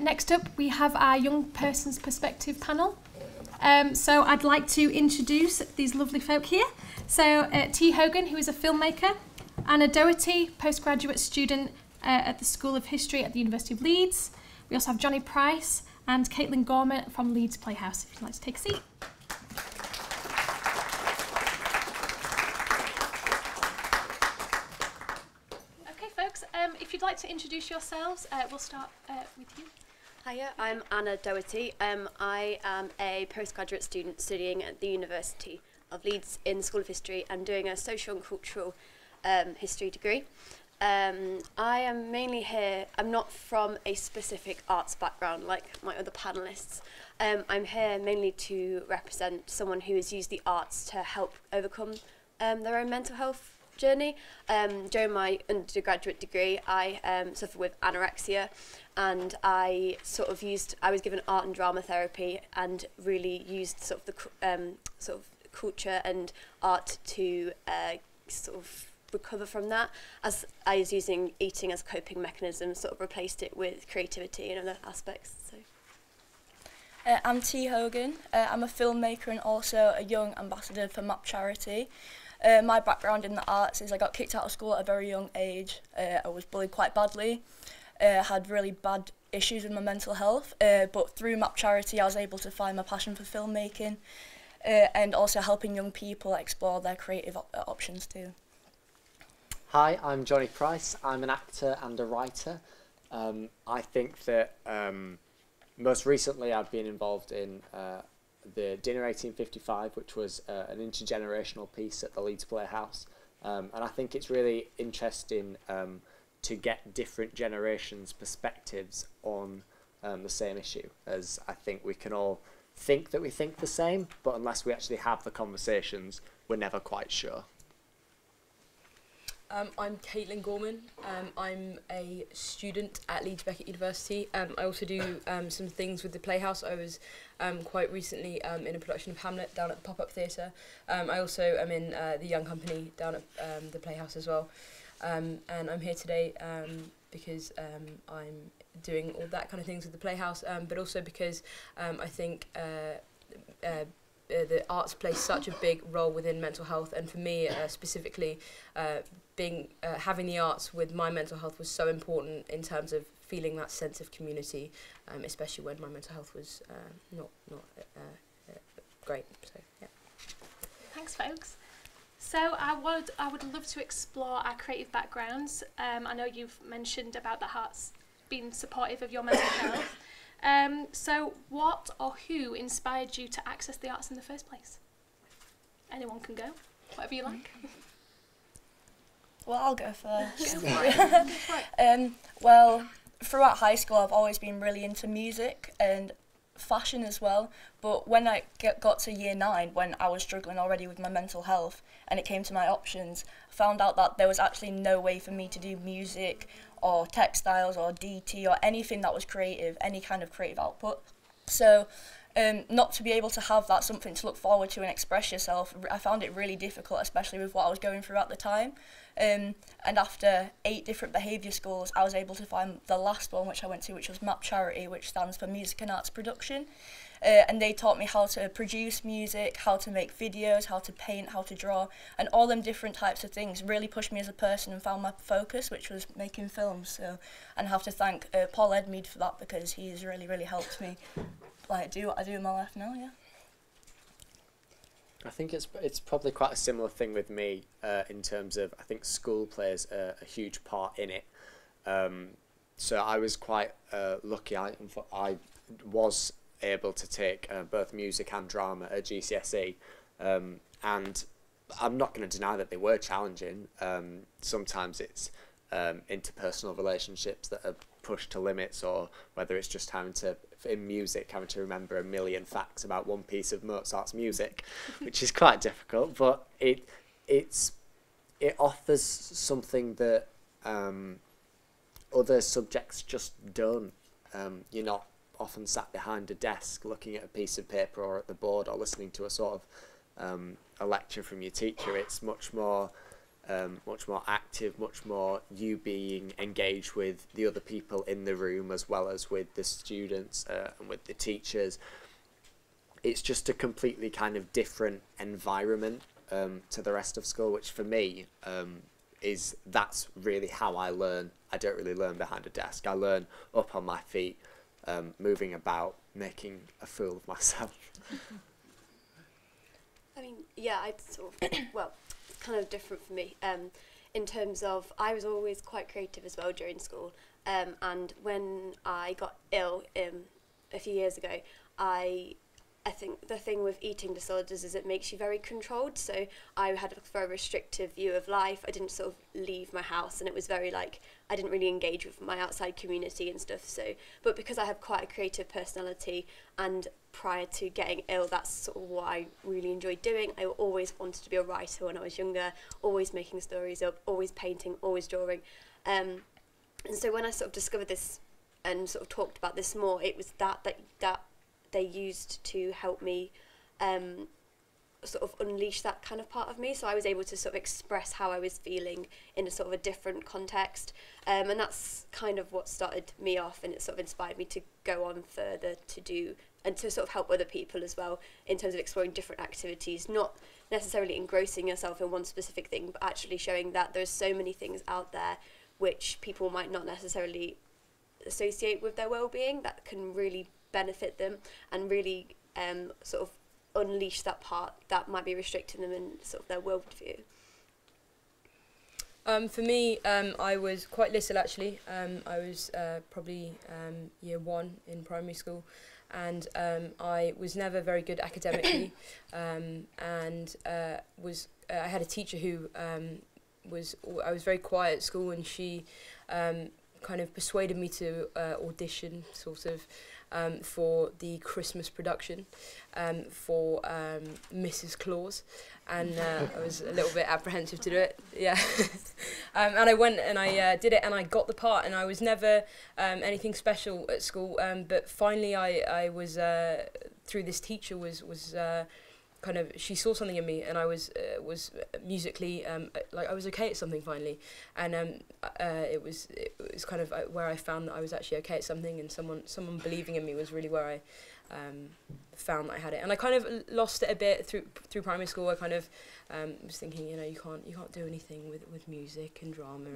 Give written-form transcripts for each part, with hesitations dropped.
Next up, we have our Young Person's Perspective panel. So I'd like to introduce these lovely folk here. So Tee Hogan, who is a filmmaker, Anna Doherty, postgraduate student at the School of History at the University of Leeds. We also have Jonny Price and Caitlin Gorman from Leeds Playhouse, if you'd like to take a seat. Okay, folks, if you'd like to introduce yourselves, we'll start with you. Hiya, I'm Anna Doherty. I am a postgraduate student studying at the University of Leeds in the School of History and doing a social and cultural history degree. I am mainly here, I'm not from a specific arts background like my other panellists. I'm here mainly to represent someone who has used the arts to help overcome their own mental health journey. During my undergraduate degree, I suffered with anorexia, and I sort of I was given art and drama therapy and really used sort of the sort of culture and art to sort of recover from that, as I was using eating as a coping mechanism, sort of replaced it with creativity and other aspects. So. I'm Tee Hogan. I'm a filmmaker and also a young ambassador for MAP Charity. My background in the arts is I got kicked out of school at a very young age. I was bullied quite badly. Had really bad issues with my mental health, but through MAP Charity I was able to find my passion for filmmaking and also helping young people explore their creative options too. Hi, I'm Jonny Price. I'm an actor and a writer. I think that most recently I've been involved in the Dinner 1855, which was an intergenerational piece at the Leeds Playhouse. And I think it's really interesting to get different generations' perspectives on the same issue, as I think we can all think that we think the same, but unless we actually have the conversations, we're never quite sure. I'm Caitlin Gorman. I'm a student at Leeds Beckett University. I also do some things with the Playhouse. I was quite recently in a production of Hamlet down at the Pop-Up Theatre. I also am in the Young Company down at the Playhouse as well. And I'm here today because I'm doing all that kind of things with the Playhouse, but also because I think the arts plays such a big role within mental health, and for me specifically, having the arts with my mental health was so important in terms of feeling that sense of community, especially when my mental health was not great. So yeah. Thanks, folks. So I would love to explore our creative backgrounds. I know you've mentioned about the arts being supportive of your mental health. So what or who inspired you to access the arts in the first place? Anyone can go, whatever you like. Well, I'll go first. Well, throughout high school I've always been really into music and fashion as well, but when I got to year 9, when I was struggling already with my mental health and it came to my options, I found out that there was actually no way for me to do music or textiles or DT or anything that was creative, any kind of creative output. So not to be able to have that something to look forward to and express yourself, I found it really difficult, especially with what I was going through at the time. And after 8 different behaviour schools, I was able to find the last one which I went to, which was MAP Charity, which stands for Music and Arts Production. And they taught me how to produce music, how to make videos, how to paint, how to draw, and all them different types of things really pushed me as a person and found my focus, which was making films. So, and I have to thank Paul Edmead for that, because he's really, really helped me like do what I do in my life now. Yeah. I think it's probably quite a similar thing with me in terms of, I think school plays a huge part in it. So I was quite lucky. I was able to take both music and drama at GCSE, and I'm not going to deny that they were challenging. Sometimes it's interpersonal relationships that are pushed to limits, or whether it's just having to, in music, having to remember a million facts about one piece of Mozart's music, which is quite difficult, but it offers something that other subjects just don't. You're not often sat behind a desk looking at a piece of paper or at the board or listening to a lecture from your teacher. It's much more much more active, much more you being engaged with the other people in the room as well as with the students and with the teachers. It's just a completely kind of different environment to the rest of school, which for me is that's really how I learn. I don't really learn behind a desk. I learn up on my feet, moving about, making a fool of myself. I mean, yeah, I'd sort of, well, kind of different for me in terms of I was always quite creative as well during school, and when I got ill a few years ago, I think the thing with eating disorders is it makes you very controlled, so I had a very restrictive view of life. I didn't sort of leave my house, and it was very like I didn't really engage with my outside community and stuff. So but because I have quite a creative personality, and prior to getting ill, that's sort of what I really enjoyed doing. I always wanted to be a writer when I was younger, always making stories up, always painting, always drawing, and so when I sort of discovered this and sort of talked about this more, it was that they used to help me sort of unleash that kind of part of me. So I was able to sort of express how I was feeling in a sort of a different context. And that's kind of what started me off, and it sort of inspired me to go on further to do and to sort of help other people as well in terms of exploring different activities, not necessarily engrossing yourself in one specific thing, but actually showing that there's so many things out there which people might not necessarily associate with their well-being that can really benefit them and really sort of unleash that part that might be restricting them in sort of their world view. For me, I was quite little actually. I was probably year one in primary school, and I was never very good academically, and I had a teacher who I was very quiet at school, and she kind of persuaded me to audition sort of for the Christmas production for Mrs. Claus, and I was a little bit apprehensive to do it, yeah. And I went and I did it, and I got the part, and I was never anything special at school, but finally I was through this teacher was kind of, she saw something in me, and I was musically like I was okay at something finally, and it was kind of where I found that I was actually okay at something, and someone believing in me was really where I found that I had it. And I kind of lost it a bit through primary school. I kind of was thinking, you know, you can't do anything with music and drama,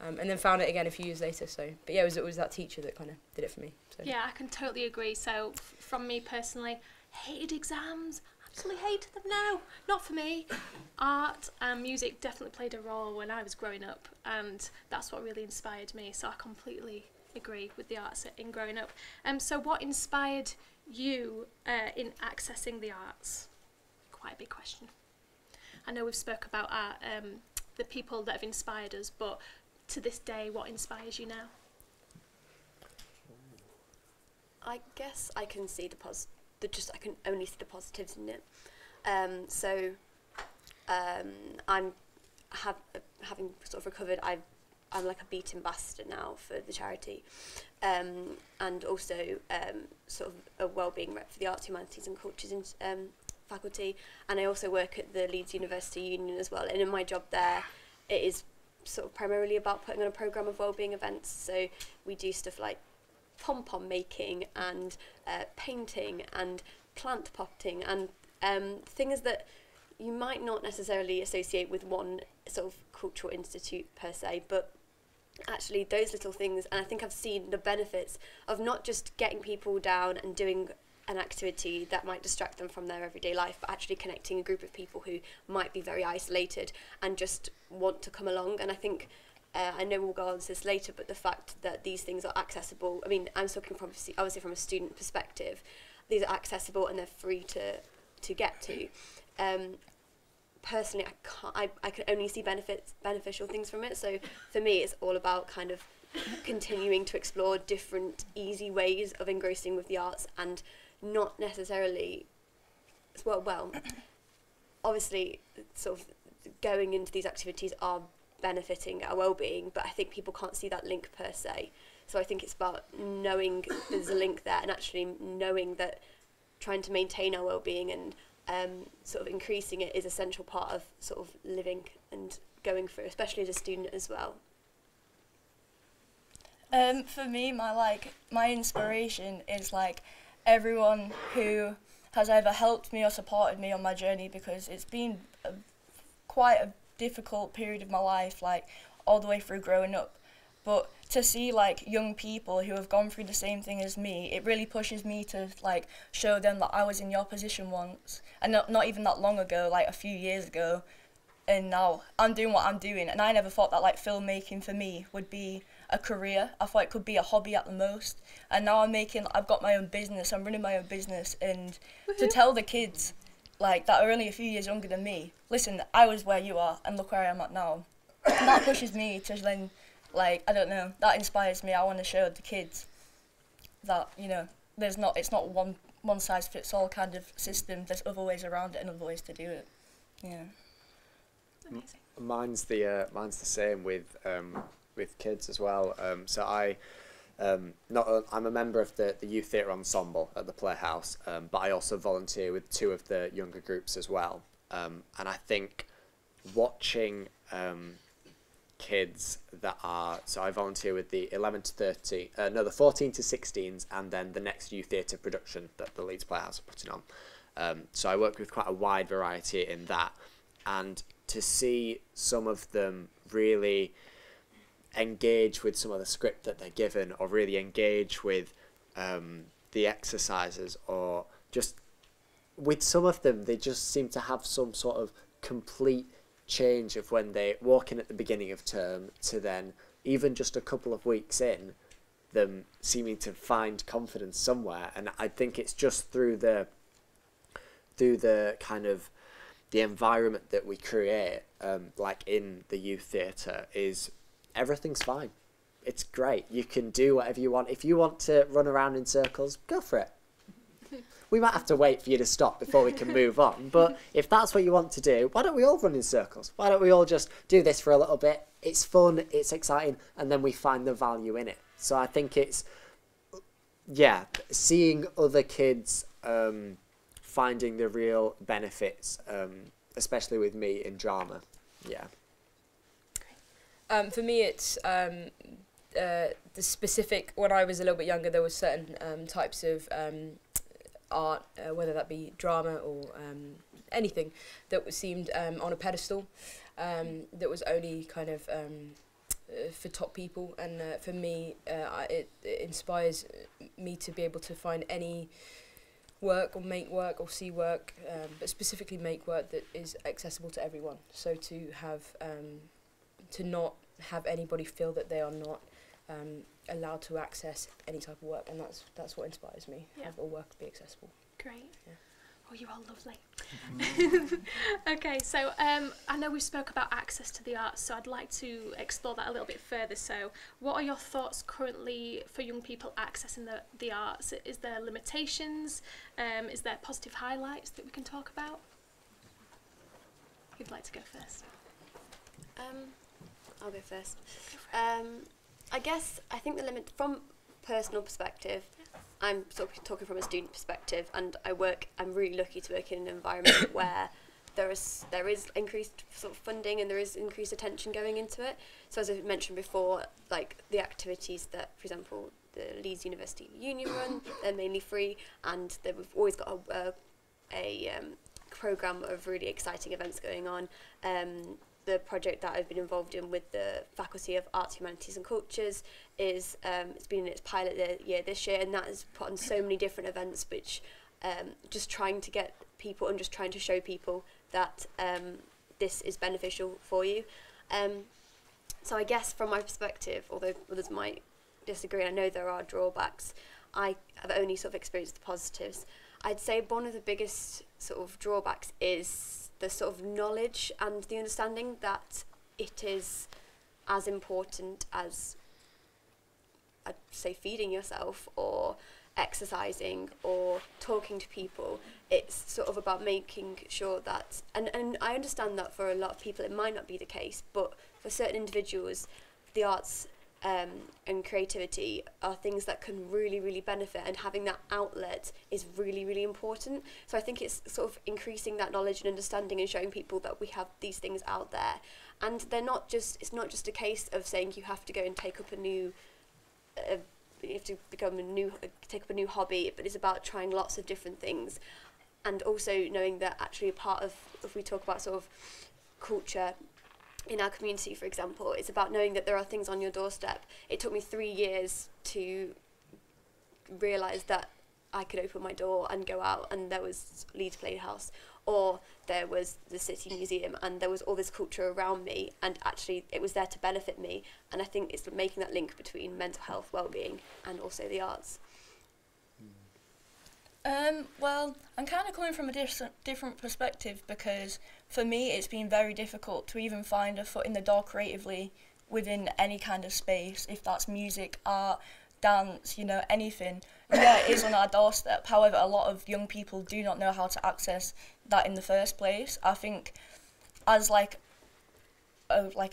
and then found it again a few years later. So, but yeah, it was that teacher that kind of did it for me. So. Yeah, I can totally agree. So from me personally, hated exams. Absolutely hated them. No, not for me. Art and music definitely played a role when I was growing up, and that's what really inspired me. So I completely agree with the arts in growing up. So what inspired you in accessing the arts? Quite a big question. I know we've spoke about art, the people that have inspired us, but to this day, what inspires you now? I guess I can see the positive. I can only see the positives in it. Having sort of recovered, I'm like a BEAT ambassador now for the charity, and also sort of a wellbeing rep for the Arts, Humanities and Cultures faculty. And I also work at the Leeds University Union as well. And in my job there, it is sort of primarily about putting on a programme of wellbeing events. So we do stuff like pom-pom making and painting and plant potting and things that you might not necessarily associate with one sort of cultural institute per se, but actually those little things. And I think I've seen the benefits of not just getting people down and doing an activity that might distract them from their everyday life, but actually connecting a group of people who might be very isolated and just want to come along. And I think I know we'll go on to this later, but the fact that these things are accessible, I mean, I'm talking from obviously from a student perspective, these are accessible and they're free to get to. Personally, I can only see beneficial things from it. So for me, it's all about kind of continuing to explore different easy ways of engrossing with the arts, and not necessarily, well, obviously sort of going into these activities are benefiting our well-being, but I think people can't see that link per se. So I think it's about knowing there's a link there, and actually knowing that trying to maintain our well-being and sort of increasing it is a central part of sort of living and going through, especially as a student as well. For me, my inspiration is everyone who has either helped me or supported me on my journey, because it's been quite a difficult period of my life, all the way through growing up. But to see young people who have gone through the same thing as me, it really pushes me to show them that I was in your position once, and not even that long ago, a few years ago, and now I'm doing what I'm doing. And I never thought that filmmaking for me would be a career. I thought it could be a hobby at the most, and now I've got my own business, I'm running my own business, and to tell the kids that are only a few years younger than me, listen, I was where you are and look where I am at now. And that pushes me to then, I don't know, that inspires me. I want to show the kids that, there's not, it's not one size fits all kind of system, there's other ways around it and other ways to do it. Yeah. Amazing. Mine's the same with kids as well. So I'm a member of the Youth Theatre Ensemble at the Playhouse, but I also volunteer with two of the younger groups as well. And I think watching kids that are, so I volunteer with the 14 to 16s, and then the next youth theatre production that the Leeds Playhouse are putting on. So I work with quite a wide variety in that, and to see some of them really engage with some of the script that they're given, or really engage with the exercises, or just with some of them they just seem to have some sort of complete change of when they walk in at the beginning of term to then, even just a couple of weeks in, them seeming to find confidence somewhere. And I think it's just through the kind of the environment that we create, like in the youth theatre, is everything's fine. It's great. You can do whatever you want. If you want to run around in circles, go for it. We might have to wait for you to stop before we can move on. But if that's what you want to do, why don't we all run in circles? Why don't we all just do this for a little bit? It's fun, it's exciting, and then we find the value in it. So I think it's, yeah, seeing other kids finding the real benefits, especially with me in drama. Yeah. For me, it's the specific, when I was a little bit younger, there were certain types of art, whether that be drama or anything, that seemed on a pedestal, that was only kind of for top people. And for me, it inspires me to be able to find any work or make work or see work, but specifically make work that is accessible to everyone. So to have... to not have anybody feel that they are not allowed to access any type of work, and that's what inspires me. Yeah. Have all work be accessible. Great. Yeah. Oh, you are lovely. Okay, so I know we spoke about access to the arts, so I'd like to explore that a little bit further. So what are your thoughts currently for young people accessing the arts? Is there limitations? Is there positive highlights that we can talk about? Who'd like to go first? I'll go first. I guess I think the limit from personal perspective, I'm sort of talking from a student perspective, and I'm really lucky to work in an environment where there is increased sort of funding and there is increased attention going into it. So as I mentioned before, the activities that, for example, the Leeds University Union run, they're mainly free, and we've always got a programme of really exciting events going on. The project that I've been involved in with the Faculty of Arts, Humanities and Cultures is, it's been in its pilot year this year, and that has put on so many different events, which just trying to get people and just trying to show people that this is beneficial for you. So I guess from my perspective, although others might disagree, I know there are drawbacks, I have only sort of experienced the positives. I'd say one of the biggest sort of drawbacks is the sort of knowledge and the understanding that it is as important as, I'd say, feeding yourself or exercising or talking to people. It's sort of about making sure that, and I understand that for a lot of people it might not be the case, but for certain individuals the arts and creativity are things that can really, really benefit, and having that outlet is really, really important. So I think it's sort of increasing that knowledge and understanding and showing people that we have these things out there. And they're not just, it's not just a case of saying you have to go and take up a new, you have to become a new, take up a new hobby, but it's about trying lots of different things. And also knowing that actually a part of, if we talk about sort of culture in our community, for example, it's about knowing that there are things on your doorstep. It took me 3 years to realise that I could open my door and go out, and there was Leeds Playhouse, or there was the City Museum, and there was all this culture around me, and actually it was there to benefit me. And I think it's making that link between mental health, well-being, and also the arts. Well, I'm kind of coming from a different perspective, because for me it's been very difficult to even find a foot in the door creatively within any kind of space, if that's music, art, dance, you know, anything. Yeah, it is on our doorstep. However, a lot of young people do not know how to access that in the first place. I think as like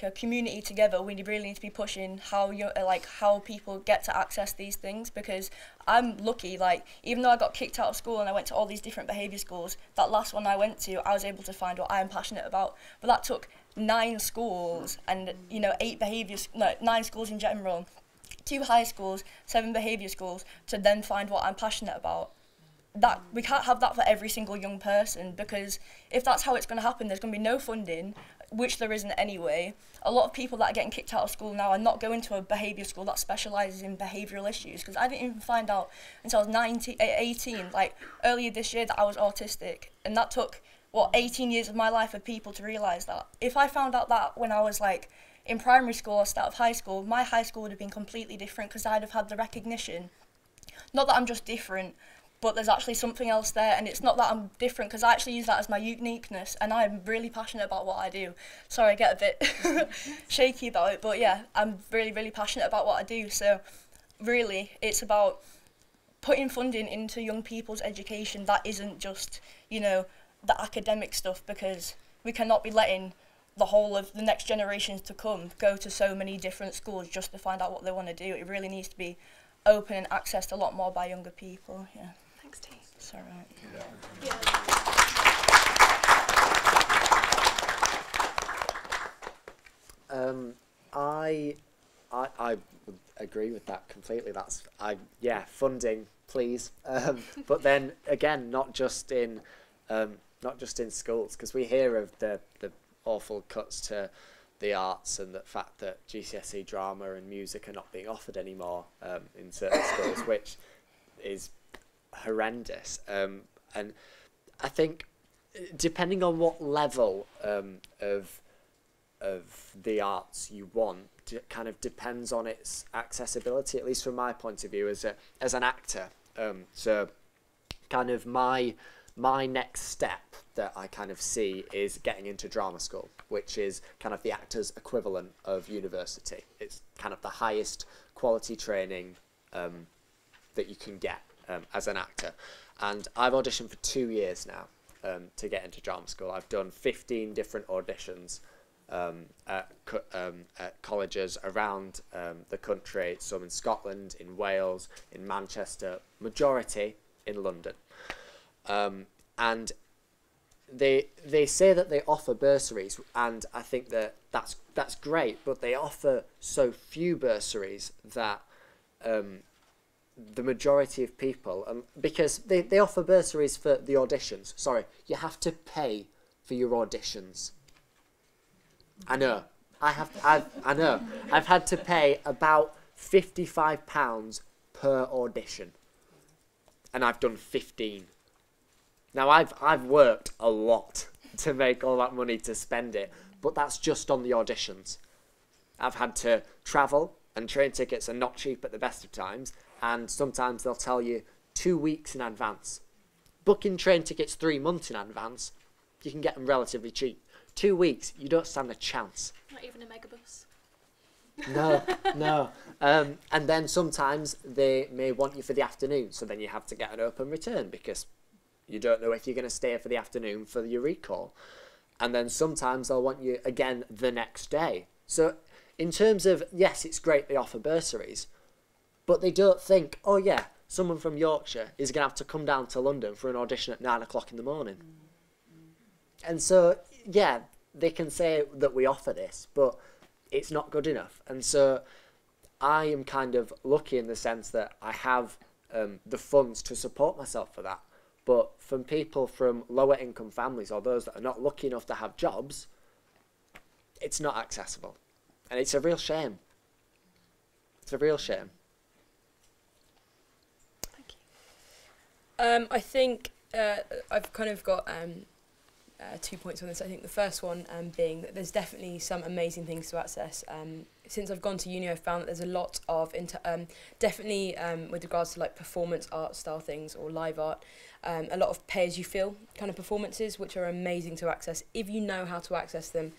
a community together, we really need to be pushing how people get to access these things, because I'm lucky, like, even though I got kicked out of school and I went to all these different behaviour schools, that last one I went to, I was able to find what I'm passionate about. But that took 9 schools and, you know, 8 behaviour, no, 9 schools in general, 2 high schools, 7 behaviour schools, to then find what I'm passionate about. That we can't have that for every single young person, because if that's how it's going to happen, there's going to be no funding, which there isn't anyway. A lot of people that are getting kicked out of school now are not going to a behaviour school that specialises in behavioural issues, because I didn't even find out until I was 18, like earlier this year, that I was autistic, and that took, what, 18 years of my life for people to realise that. If I found out that when I was like in primary school or start of high school, my high school would have been completely different, because I'd have had the recognition. Not that I'm just different, but there's actually something else there, and it's not that I'm different, because I actually use that as my uniqueness, and I'm really passionate about what I do. Sorry, I get a bit shaky about it, but yeah, I'm really, really passionate about what I do. So really, it's about putting funding into young people's education that isn't just, you know, the academic stuff, because we cannot be letting the whole of the next generations to come go to so many different schools just to find out what they want to do. It really needs to be open and accessed a lot more by younger people, yeah. It's all right. Yeah. Yeah. I agree with that completely. That's yeah, funding, please. But then again, not just in schools, because we hear of the awful cuts to the arts and the fact that GCSE drama and music are not being offered anymore in certain schools, which is horrendous. And I think depending on what level of the arts you want, it kind of depends on its accessibility, at least from my point of view as an actor. So kind of my next step that I kind of see is getting into drama school, which is kind of the actor's equivalent of university. It's kind of the highest quality training that you can get as an actor. And I've auditioned for 2 years now to get into drama school. I've done 15 different auditions at colleges around the country, some in Scotland, in Wales, in Manchester, majority in London. And they say that they offer bursaries, and I think that that's great, but they offer so few bursaries that the majority of people, because they offer bursaries for the auditions. Sorry, you have to pay for your auditions. I know. I know. I've had to pay about £55 per audition, and I've done 15. Now I've worked a lot to make all that money to spend it, but that's just on the auditions. I've had to travel, and train tickets are not cheap at the best of times. And sometimes they'll tell you 2 weeks in advance. Booking train tickets 3 months in advance, you can get them relatively cheap. 2 weeks, you don't stand a chance. Not even a megabus. No, no. And then sometimes they may want you for the afternoon, so then you have to get an open return because you don't know if you're going to stay for the afternoon for your recall. And then sometimes they'll want you again the next day. So in terms of, yes, it's great they offer bursaries, but they don't think, oh yeah, someone from Yorkshire is going to have to come down to London for an audition at 9 o'clock in the morning. And so, yeah, they can say that we offer this, but it's not good enough. And so I am kind of lucky in the sense that I have the funds to support myself for that. But from people from lower income families or those that are not lucky enough to have jobs, it's not accessible. And it's a real shame. It's a real shame. Thank you. I think I've kind of got... 2 points on this. I think the first one being that there's definitely some amazing things to access. Since I've gone to uni, I've found that there's a lot of, definitely with regards to like performance art style things or live art, a lot of pay-as-you-feel kind of performances, which are amazing to access if you know how to access them.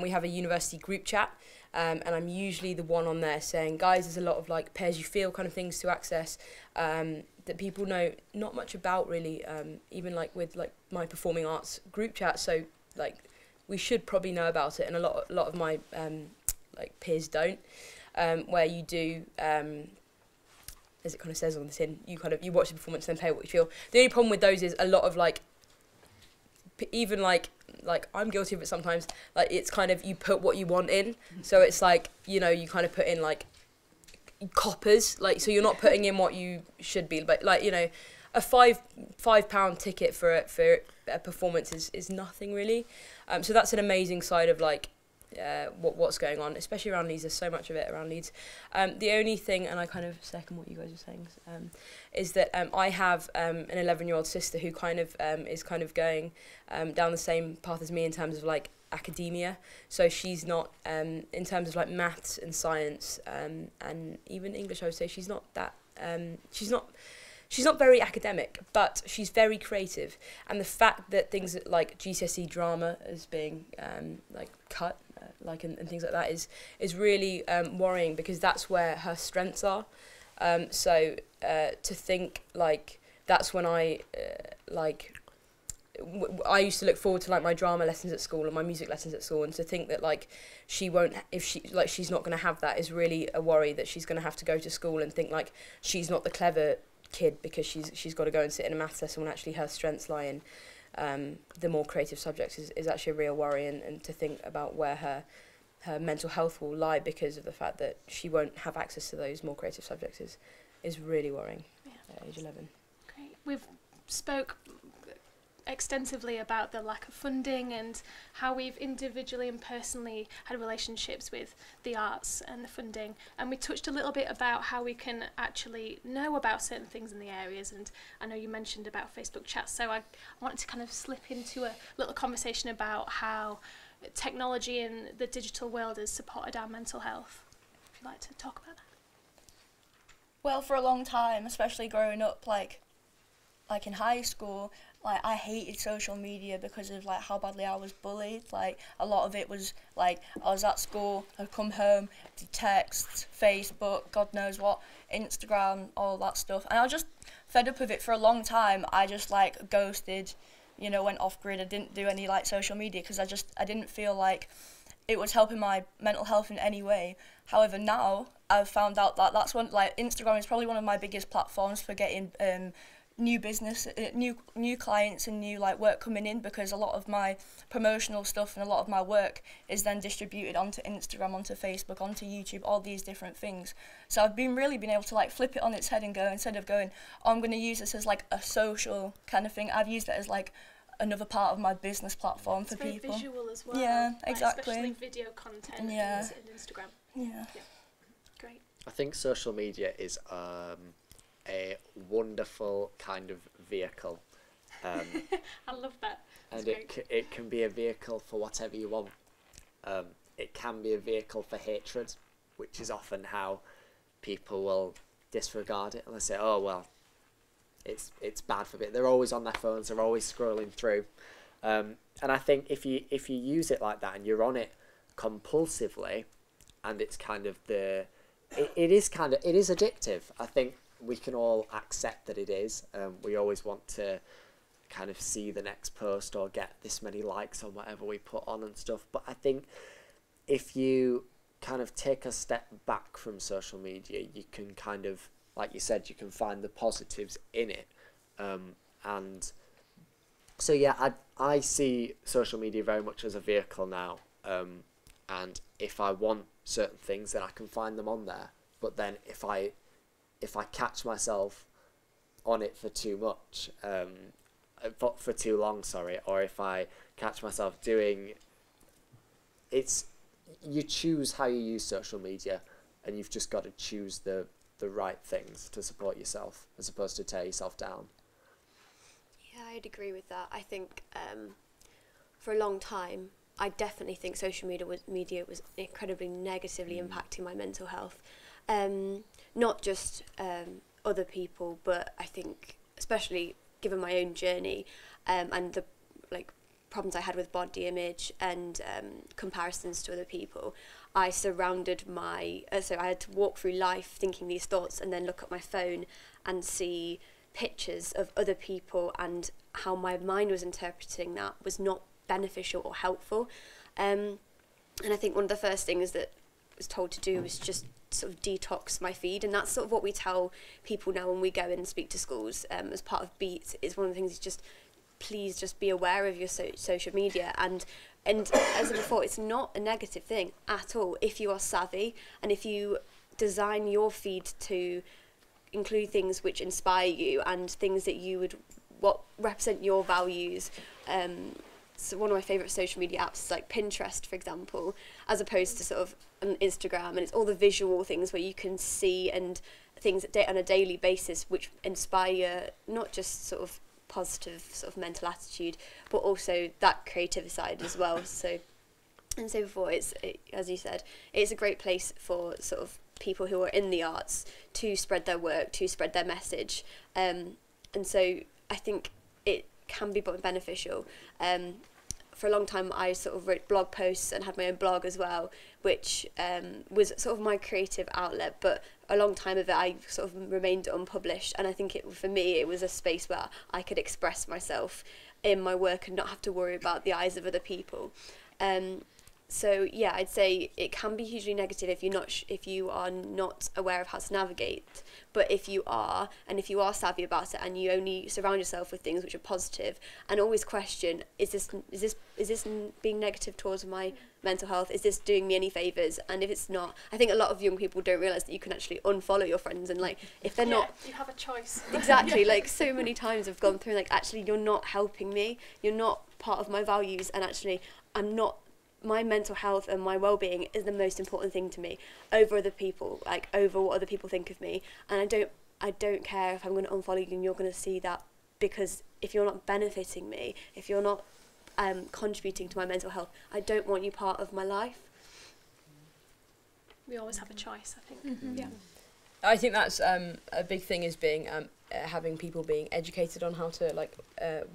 We have a university group chat, and I'm usually the one on there saying, guys, there's a lot of like pay-as-you-feel kind of things to access that people know not much about really, even like with like my performing arts group chat. So like we should probably know about it, and a lot of my like peers don't. Where you do, as it kind of says on the tin, you watch the performance and then pay what you feel. The only problem with those is a lot of like, even like I'm guilty of it sometimes. Like it's kind of you put what you want in, so it's like you kind of put in like coppers, like, so you're not putting in what you should be, but like a £5 ticket for a performance is nothing really. So that's an amazing side of like what's going on, especially around Leeds. There's so much of it around Leeds. The only thing, and I kind of second what you guys are saying, is that I have an 11-year-old sister who kind of is kind of going down the same path as me in terms of like academia. So she's not, in terms of like maths and science and even English, I would say she's not that, she's not very academic, but she's very creative. And the fact that things like GCSE drama is being like cut, and things like that is really worrying, because that's where her strengths are. To think like that's when I I used to look forward to like my drama lessons at school and my music lessons at school, and to think that like she won't, if she like she's not going to have that, is really a worry, that she's going to have to go to school and think like she's not the clever kid because she's got to go and sit in a maths lesson when actually her strengths lie in the more creative subjects is actually a real worry, and to think about where her mental health will lie because of the fact that she won't have access to those more creative subjects is really worrying. Yeah. At age 11. Great. We've spoke extensively about the lack of funding and how we've individually and personally had relationships with the arts and the funding, and we touched a little bit about how we can actually know about certain things in the areas. And I know you mentioned about Facebook chats, so I wanted to kind of slip into a little conversation about how technology and the digital world has supported our mental health. Would you like to talk about that? Well, for a long time, especially growing up, like in high school, like I hated social media because of like how badly I was bullied. Like a lot of it was like I was at school, I'd come home, the texts, Facebook, God knows what, Instagram, all that stuff. And I was just fed up with it for a long time. I just like ghosted, went off grid. I didn't do any like social media because I didn't feel like it was helping my mental health in any way. However, now I've found out that that's one, like Instagram is probably one of my biggest platforms for getting new business, new clients and new like work coming in, because a lot of my promotional stuff and a lot of my work is then distributed onto Instagram, onto Facebook, onto YouTube, all these different things. So I've really been able to like flip it on its head and go, instead of going, oh, I'm going to use this as like a social kind of thing, I've used it as like another part of my business platform for people. It's very visual as well. Yeah, exactly. Especially video content. Yeah. And Instagram. Yeah. Yeah. Great. I think social media is a wonderful kind of vehicle. I love that. That's and great. It can be a vehicle for whatever you want. It can be a vehicle for hatred, which is often how people will disregard it, and they say, oh well, it's bad for it. They're always on their phones, they're always scrolling through. And I think if you use it like that and you're on it compulsively, and it's kind of it is addictive. I think we can all accept that it is. We always want to kind of see the next post or get this many likes on whatever we put on and stuff. But I think if you kind of take a step back from social media, you can kind of, like you said, you can find the positives in it. And so, yeah, I see social media very much as a vehicle now. And if I want certain things, then I can find them on there. But then if I catch myself on it for too much, for too long, sorry, or if I catch myself doing, you choose how you use social media, and you've just got to choose the right things to support yourself as opposed to tear yourself down. Yeah, I'd agree with that. I think for a long time, I definitely think social media was incredibly negatively impacting my mental health. Not just other people, but I think especially given my own journey and the problems I had with body image and comparisons to other people, I surrounded my, so I had to walk through life thinking these thoughts and then look at my phone and see pictures of other people, and how my mind was interpreting that was not beneficial or helpful. And I think one of the first things that I was told to do was just sort of detox my feed, and that's sort of what we tell people now when we go in and speak to schools as part of BEAT, is one of the things is just please just be aware of your social media, and as I before, it's not a negative thing at all if you are savvy and if you design your feed to include things which inspire you and things that you would represent your values. So one of my favourite social media apps is like Pinterest, for example, as opposed to sort of an Instagram, and it's all the visual things where you can see and things on a daily basis which inspire not just sort of positive sort of mental attitude, but also that creative side as well. So, and so before, as you said, it's a great place for sort of people who are in the arts to spread their work, to spread their message, and so I think it can be beneficial. For a long time I sort of wrote blog posts and had my own blog as well, which was sort of my creative outlet, but a long time of it I sort of remained unpublished, and I think for me it was a space where I could express myself in my work and not have to worry about the eyes of other people. So yeah, I'd say it can be hugely negative if you're not if you are not aware of how to navigate. But if you are, and if you are savvy about it, and you only surround yourself with things which are positive, and always question, is this being negative towards my mental health? Is this doing me any favours? And if it's not, I think a lot of young people don't realise that you can actually unfollow your friends, and like if they're not, you have a choice. Exactly. Like so many times I've gone through, like actually you're not helping me. You're not part of my values, and actually I'm not. My mental health and my well-being is the most important thing to me, over other people, like over what other people think of me. And I don't care if I'm going to unfollow you and you're going to see that, because if you're not benefiting me, if you're not contributing to my mental health, I don't want you part of my life. We always have a choice, I think. Mm-hmm. Yeah. I think that's a big thing, is being having people being educated on how to, like,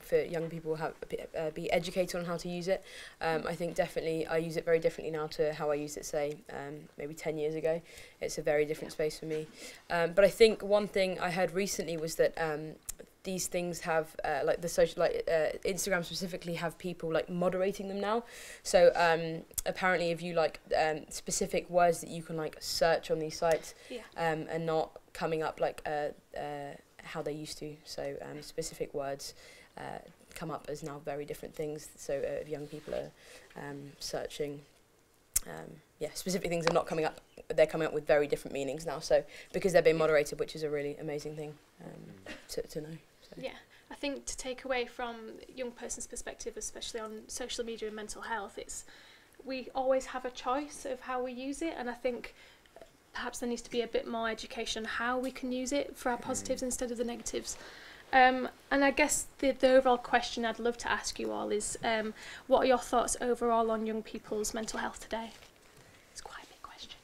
for young people be educated on how to use it. I think definitely I use it very differently now to how I used it, say, maybe 10 years ago. It's a very different space for me. But I think one thing I heard recently was that these things have like the social, like Instagram specifically, have people like moderating them now. So apparently, if you like specific words that you can like search on these sites, yeah. And not coming up like how they used to. So specific words come up as now very different things. So if young people are searching. Yeah, specific things are not coming up. They're coming up with very different meanings now. So because they're being moderated, which is a really amazing thing to know. So. Yeah, I think to take away from a young person's perspective, especially on social media and mental health, it's we always have a choice of how we use it, and I think perhaps there needs to be a bit more education on how we can use it for our positives instead of the negatives. And I guess the overall question I'd love to ask you all is, what are your thoughts overall on young people's mental health today? It's quite a big question.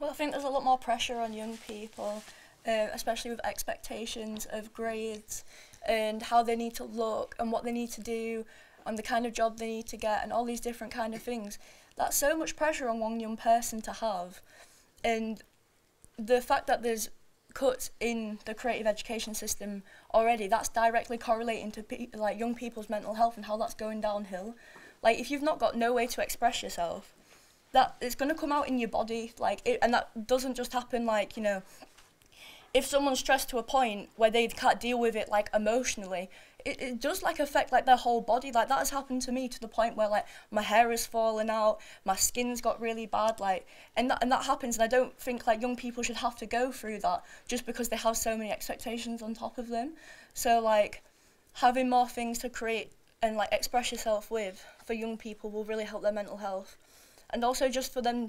Well, I think there's a lot more pressure on young people, especially with expectations of grades and how they need to look and what they need to do and the kind of job they need to get and all these different kind of things. That's so much pressure on one young person to have. And the fact that there's cuts in the creative education system already, that's directly correlating to like young people's mental health and how that's going downhill. Like, if you've not got no way to express yourself, that it's going to come out in your body. Like, and that doesn't just happen, like, you know, if someone's stressed to a point where they can't deal with it, like, emotionally, it does, like, affect, like, their whole body. Like, that has happened to me to the point where, like, my hair is falling out, my skin's got really bad, like, and that happens, and I don't think, like, young people should have to go through that just because they have so many expectations on top of them. So, like, having more things to create and, like, express yourself with for young people will really help their mental health. And also just for them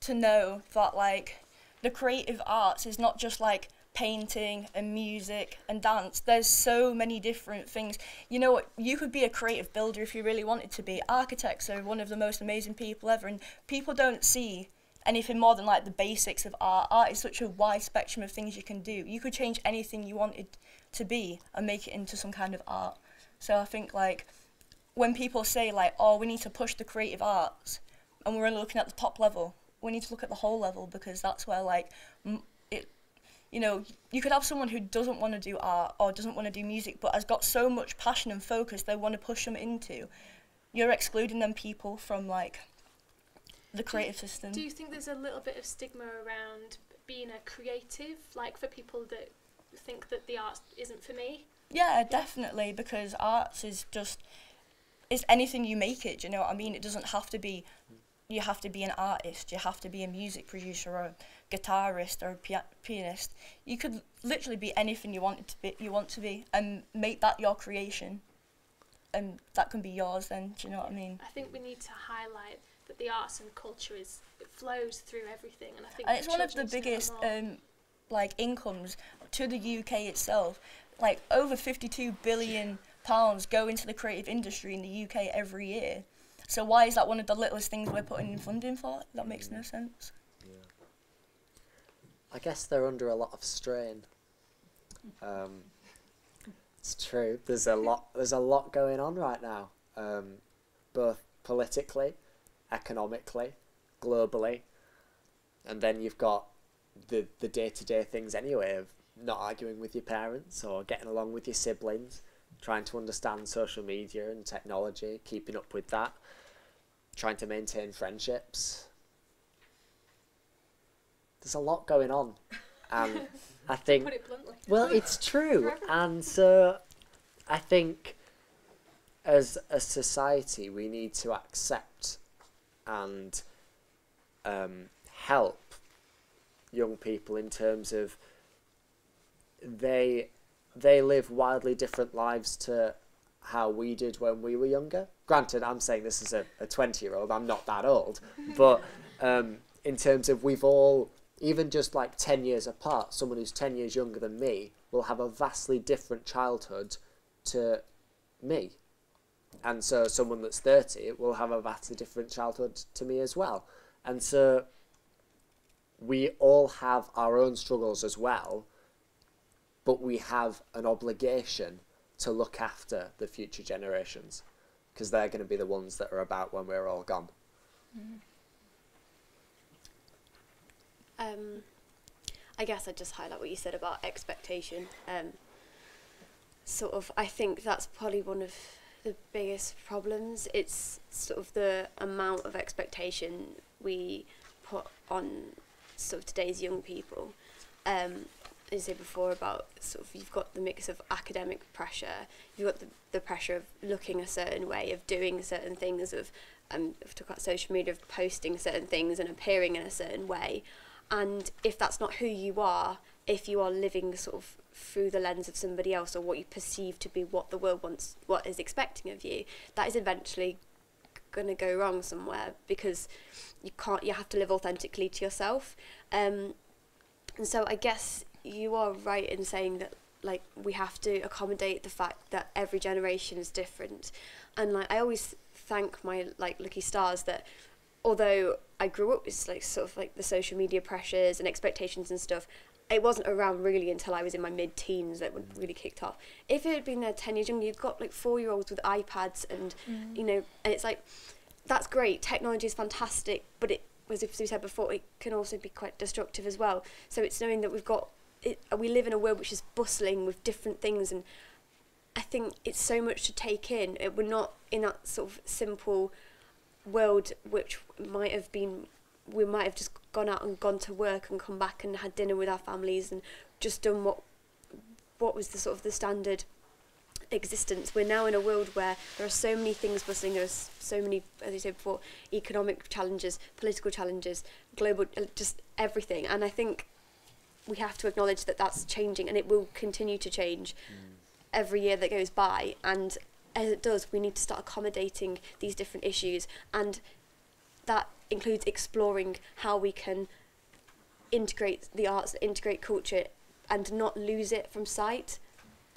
to know that, like, the creative arts is not just, like, painting and music and dance. There's so many different things. You know what, you could be a creative builder if you really wanted to be. Architects are one of the most amazing people ever, and people don't see anything more than, like, the basics of art. Art is such a wide spectrum of things you can do. You could change anything you wanted to be and make it into some kind of art. So I think, like, when people say, like, oh, we need to push the creative arts and we're only looking at the top level, we need to look at the whole level, because that's where, like, you know, you could have someone who doesn't want to do art or doesn't want to do music but has got so much passion and focus they want to push them into. You're excluding them people from, like, the creative system. Do you think there's a little bit of stigma around being a creative, like, for people that think that the arts isn't for me? Yeah, definitely, because arts is just, it's anything you make it, do you know what I mean? It doesn't have to be, you have to be an artist, you have to be a music producer or a guitarist or a pianist. You could literally be anything you wanted to be, and make that your creation, and that can be yours then, do you know what I mean? I think we need to highlight that the arts and culture is, it flows through everything, and I think and it's one of the biggest like, incomes to the UK itself. Like, over £52 billion go into the creative industry in the UK every year. So why is that one of the littlest things we're putting in funding for? That makes no sense. Yeah. I guess they're under a lot of strain. It's true. There's a lot going on right now, both politically, economically, globally, and then you've got the day-to-day things anyway of not arguing with your parents or getting along with your siblings, trying to understand social media and technology, keeping up with that, trying to maintain friendships. There's a lot going on, and I think, put it bluntly, well, it's true, and so I think as a society we need to accept and help young people in terms of they live wildly different lives to how we did when we were younger. Granted, I'm saying this as a 20-year-old, I'm not that old, but in terms of we've all, even just like 10 years apart, someone who's 10 years younger than me will have a vastly different childhood to me. And so someone that's 30 will have a vastly different childhood to me as well. And so we all have our own struggles as well, but we have an obligation to look after the future generations, because they're going to be the ones that are about when we're all gone. Mm. I guess I'd just highlight what you said about expectation. Sort of, I think that's probably one of the biggest problems. It's sort of the amount of expectation we put on sort of today's young people. You said before about sort of you've got the mix of academic pressure, you've got the pressure of looking a certain way, of doing certain things, of we've talked about social media, of posting certain things and appearing in a certain way. And if that's not who you are, if you are living sort of through the lens of somebody else or what you perceive to be what the world wants, what is expecting of you, that is eventually going to go wrong somewhere, because you can't, you have to live authentically to yourself. And so I guess you are right in saying that, like, we have to accommodate the fact that every generation is different. And, like, I always thank my, like, lucky stars that although I grew up with, like, sort of like the social media pressures and expectations and stuff, it wasn't around really until I was in my mid-teens that it really kicked off. If it had been there 10 years younger, you've got, like, 4-year-olds with iPads and, you know, and it's like, that's great, technology is fantastic, but it, as we said before, it can also be quite destructive as well. So it's knowing that we've got, we live in a world which is bustling with different things, and I think it's so much to take in. We're not in that sort of simple world which might have been, we might have just gone out and gone to work and come back and had dinner with our families and just done what was the sort of the standard existence. We're now in a world where there are so many things bustling. There are so many, as I said before, economic challenges, political challenges, global, just everything. And I think we have to acknowledge that that's changing, and it will continue to change every year that goes by. And as it does, we need to start accommodating these different issues, and that includes exploring how we can integrate the arts, integrate culture, and not lose it from sight,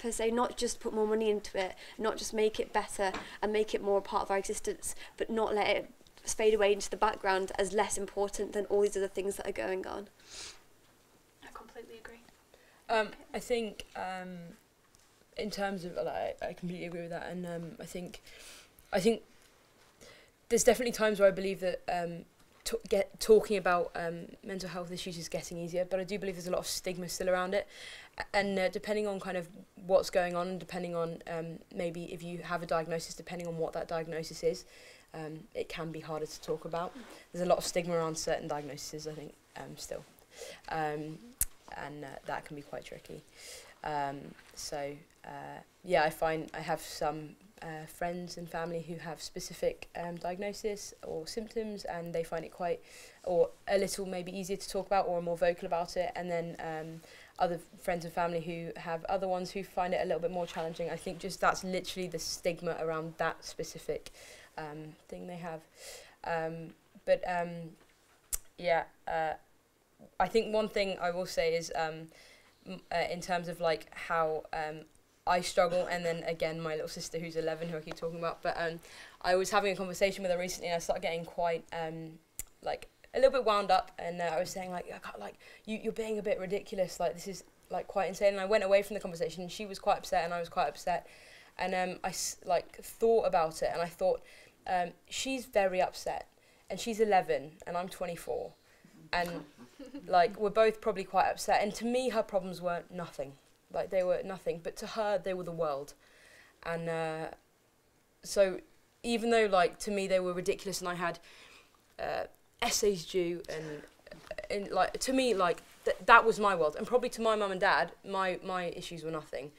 per se. Not just put more money into it, not just make it better and make it more a part of our existence, but not let it fade away into the background as less important than all these other things that are going on. I completely agree. I think in terms of, like, I completely agree with that, and I think there's definitely times where I believe that talking about mental health issues is getting easier, but I do believe there's a lot of stigma still around it, and depending on kind of what's going on, depending on maybe if you have a diagnosis, depending on what that diagnosis is, it can be harder to talk about. There's a lot of stigma around certain diagnoses, I think, still, and that can be quite tricky. Yeah, I have some friends and family who have specific diagnosis or symptoms, and they find it quite, or a little maybe easier to talk about, or are more vocal about it, and then other friends and family who have other ones who find it a little bit more challenging. I think just that's literally the stigma around that specific thing they have. I think one thing I will say is in terms of like how I struggle, and then again my little sister who's 11, who I keep talking about, but I was having a conversation with her recently, and I started getting quite like a little bit wound up, and I was saying, like, I can't, like, you're being a bit ridiculous, like this is like quite insane. And I went away from the conversation, and she was quite upset, and I was quite upset, and I thought about it, and I thought, she's very upset, and she's 11 and I'm 24, and like we're both probably quite upset, and to me her problems weren't nothing, like they were nothing, but to her they were the world. And so even though, like, to me they were ridiculous, and I had essays due, and like to me, like that was my world, and probably to my mum and dad my issues were nothing.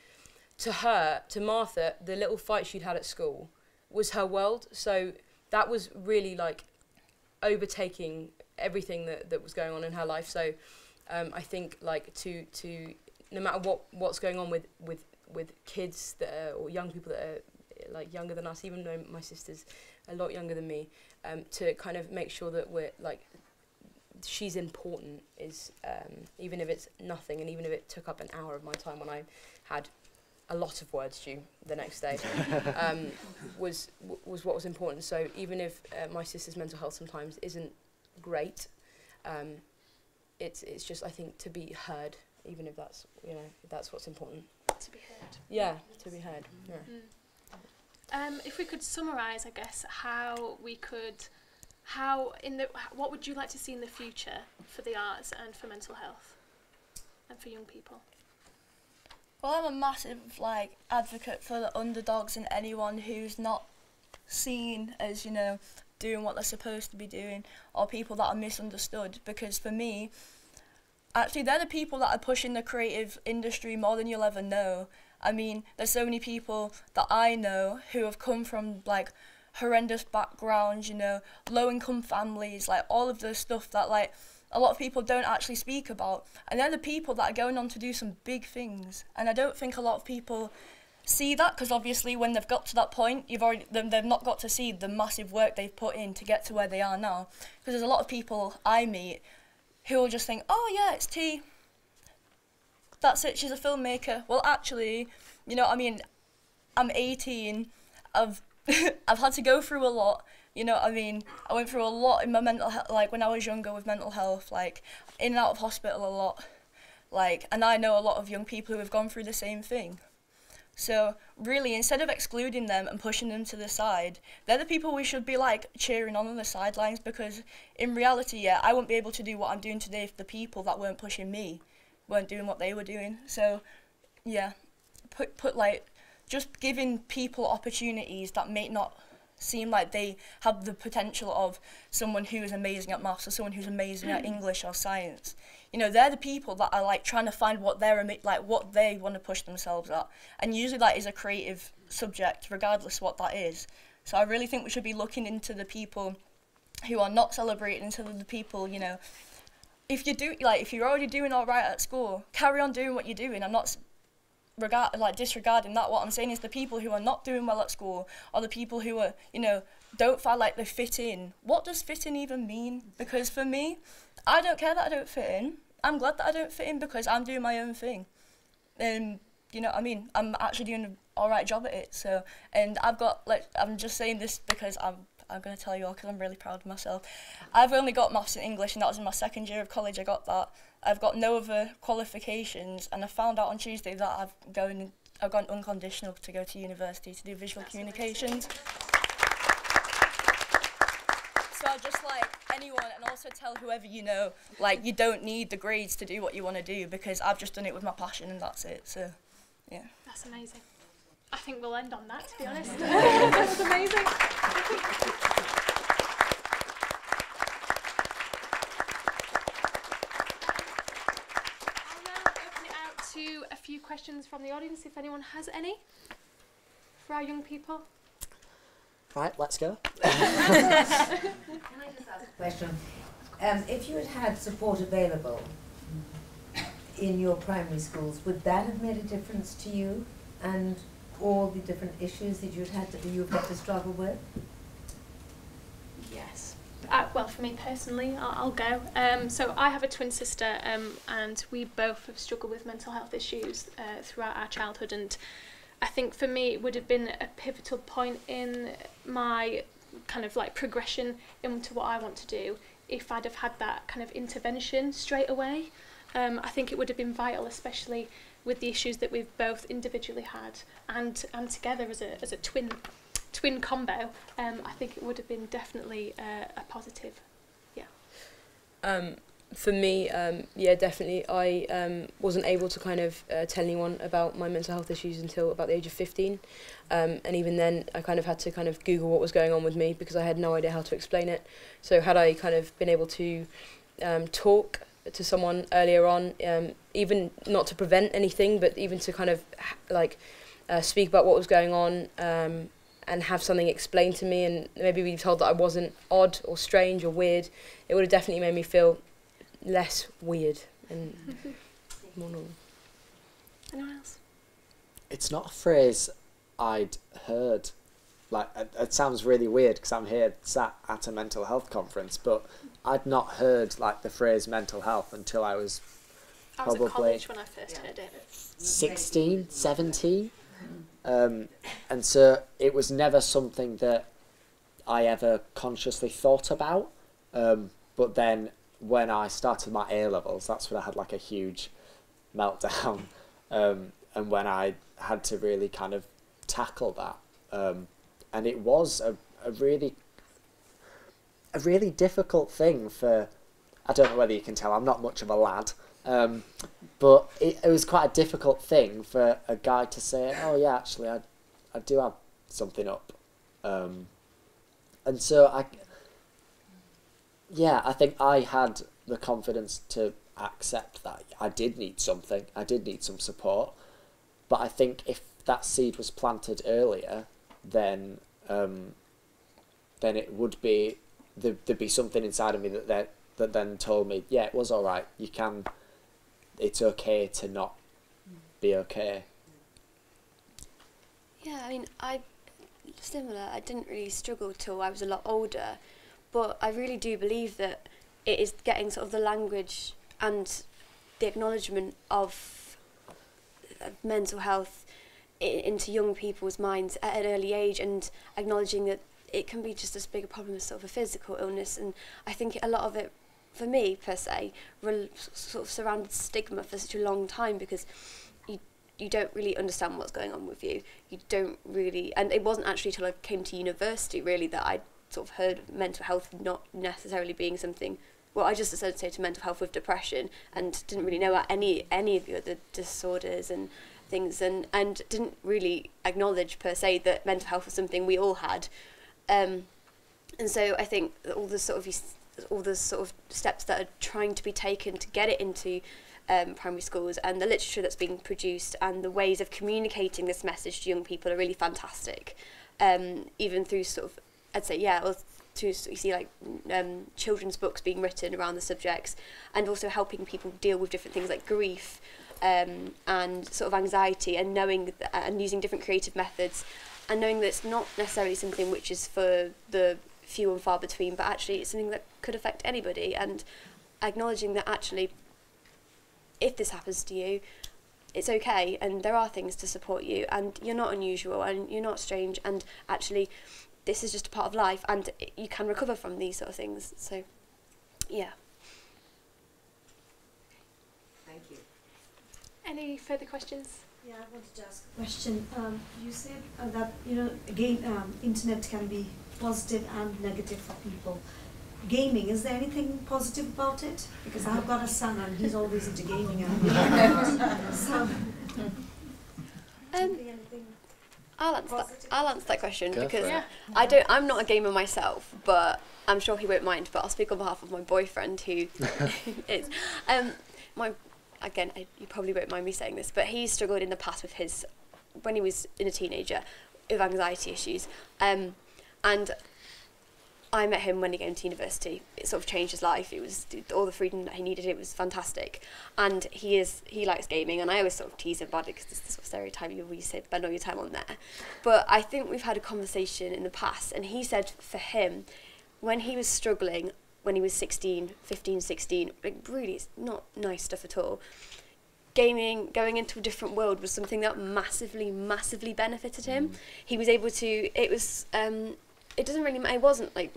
To her, to Martha, the little fight she'd had at school was her world, so that was really like overtaking everything that was going on in her life. So I think, like, to no matter what's going on with kids that are, or young people that are like younger than us, even though my sister's a lot younger than me, to kind of make sure that we're like, she's important is, even if it's nothing, and even if it took up an hour of my time when I had a lot of words due the next day, was what was important. So even if my sister's mental health sometimes isn't great, it's just, I think, to be heard, even if that's, you know, if that's what's important. To be heard. Yeah, yes. To be heard. Yeah. If we could summarise, I guess, what would you like to see in the future for the arts and for mental health and for young people? Well, I'm a massive advocate for the underdogs and anyone who's not seen as, you know, doing what they're supposed to be doing, or people that are misunderstood, because for me, actually, they're the people that are pushing the creative industry more than you'll ever know. I mean, there's so many people that I know who have come from like horrendous backgrounds, you know, low-income families, like all of the stuff that like a lot of people don't actually speak about, and they're the people that are going on to do some big things. And I don't think a lot of people see that, because obviously when they've got to that point, they've not got to see the massive work they've put in to get to where they are now. Because there's a lot of people I meet who will just think, oh yeah, it's Tee, that's it, she's a filmmaker. Well, actually, you know, I mean, I'm 18, I've had to go through a lot, you know, I mean, I went through a lot in my mental health, like when I was younger with mental health, like in and out of hospital a lot, like, and I know a lot of young people who have gone through the same thing. So really, instead of excluding them and pushing them to the side, they're the people we should be like cheering on the sidelines, because in reality, yeah, I wouldn't be able to do what I'm doing today if the people that weren't pushing me weren't doing what they were doing. So yeah, just giving people opportunities that may not seem like they have the potential of someone who is amazing at maths or someone who's amazing at English or science. You know, they're the people that are like trying to find what they're like what they want to push themselves at, and usually that is a creative subject, regardless what that is. So I really think we should be looking into the people who are not celebrated, into the people, you know, if you do, like, if you're already doing all right at school, carry on doing what you're doing. I'm not disregarding that. What I'm saying is the people who are not doing well at school are the people who are, you know, don't feel like they fit in. What does fit in even mean? Because for me, I don't care that I don't fit in. I'm glad that I don't fit in because I'm doing my own thing. And you know what I mean? I'm actually doing an all right job at it. So, and I've got, like, I'm just saying this because I'm going to tell you all because I'm really proud of myself. I've only got maths and English, and that was in my second year of college I got that. I've got no other qualifications, and I found out on Tuesday that I've gone unconditional to go to university to do visual communications. So I just like anyone, and also tell whoever you know, like, you don't need the grades to do what you want to do, because I've just done it with my passion and that's it. So, yeah. That's amazing. I think we'll end on that, to be honest. That was amazing. I'll now open it out to a few questions from the audience, if anyone has any, for our young people. Right, let's go. Can I just ask a question? If you had had support available in your primary schools, would that have made a difference to you and all the different issues that you've had to struggle with? Yes. Well, for me personally, I'll go. So I have a twin sister, and we both have struggled with mental health issues throughout our childhood, and I think for me it would have been a pivotal point in my kind of like progression into what I want to do if I'd have had that kind of intervention straight away. I think it would have been vital, especially with the issues that we've both individually had and together as a twin combo. I think it would have been definitely a positive. Yeah. For me, yeah, definitely. I wasn't able to kind of tell anyone about my mental health issues until about the age of 15, and even then I kind of had to kind of Google what was going on with me because I had no idea how to explain it. So had I kind of been able to talk to someone earlier on, even not to prevent anything, but even to kind of speak about what was going on, and have something explained to me, and maybe be told that I wasn't odd or strange or weird, it would have definitely made me feel less weird and more normal. Anyone else? It's not a phrase I'd heard. Like, it sounds really weird because I'm here sat at a mental health conference, but I'd not heard like the phrase mental health until I was probably at college when I first heard it. 16, 17. And so it was never something that I ever consciously thought about. But then when I started my A-levels, that's when I had like a huge meltdown. And when I had to really kind of tackle that. And it was a really difficult thing for, I don't know whether you can tell, I'm not much of a lad, but it was quite a difficult thing for a guy to say, oh yeah, actually I do have something up. And so I think I had the confidence to accept that I did need something, I did need some support, but I think if that seed was planted earlier, then it would be, there'd be something inside of me that then told me, yeah, it was all right. You can, it's okay to not be okay. Yeah, I mean, I didn't really struggle till I was a lot older, but I really do believe that it is getting sort of the language and the acknowledgement of mental health into young people's minds at an early age, and acknowledging that it can be just as big a problem as sort of a physical illness. And I think a lot of it, for me per se, sort of surrounded stigma for such a long time, because you don't really understand what's going on with you. You don't really, and it wasn't actually till I came to university really that I sort of heard of mental health not necessarily being something. Well, I just associated mental health with depression and didn't really know about any of the other disorders and things, and didn't really acknowledge per se that mental health was something we all had. And so I think that all the sort of steps that are trying to be taken to get it into primary schools, and the literature that's being produced and the ways of communicating this message to young people are really fantastic. Even through sort of, I'd say, yeah, or to, you see, like, children's books being written around the subjects, and also helping people deal with different things like grief and sort of anxiety, and knowing and using different creative methods, and knowing that it's not necessarily something which is for the few and far between, but actually it's something that could affect anybody, and acknowledging that actually if this happens to you, it's okay, and there are things to support you, and you're not unusual, and you're not strange, and actually this is just a part of life, and you can recover from these sort of things. So, yeah. Thank you. Any further questions? Yeah, I wanted to ask a question. You said that, you know, again, internet can be positive and negative for people. Gaming, is there anything positive about it? Because I've got a son and he's always into gaming. So, I'll answer that question. Go because yeah. I'm not a gamer myself, but I'm sure he won't mind. But I'll speak on behalf of my boyfriend who is. You probably won't mind me saying this, but he struggled in the past with his, when he was a teenager, with anxiety issues, and I met him when he came to university. It sort of changed his life. It was all the freedom that he needed. It was fantastic, and he likes gaming. And I always sort of tease him about it because it's the sort of stereotype you always say spend all your time on there. But I think we've had a conversation in the past, and he said for him, when he was struggling, when he was 15, 16, like really, it's not nice stuff at all. Gaming, going into a different world, was something that massively, massively benefited him. He was able to. It was. It doesn't really matter. It wasn't like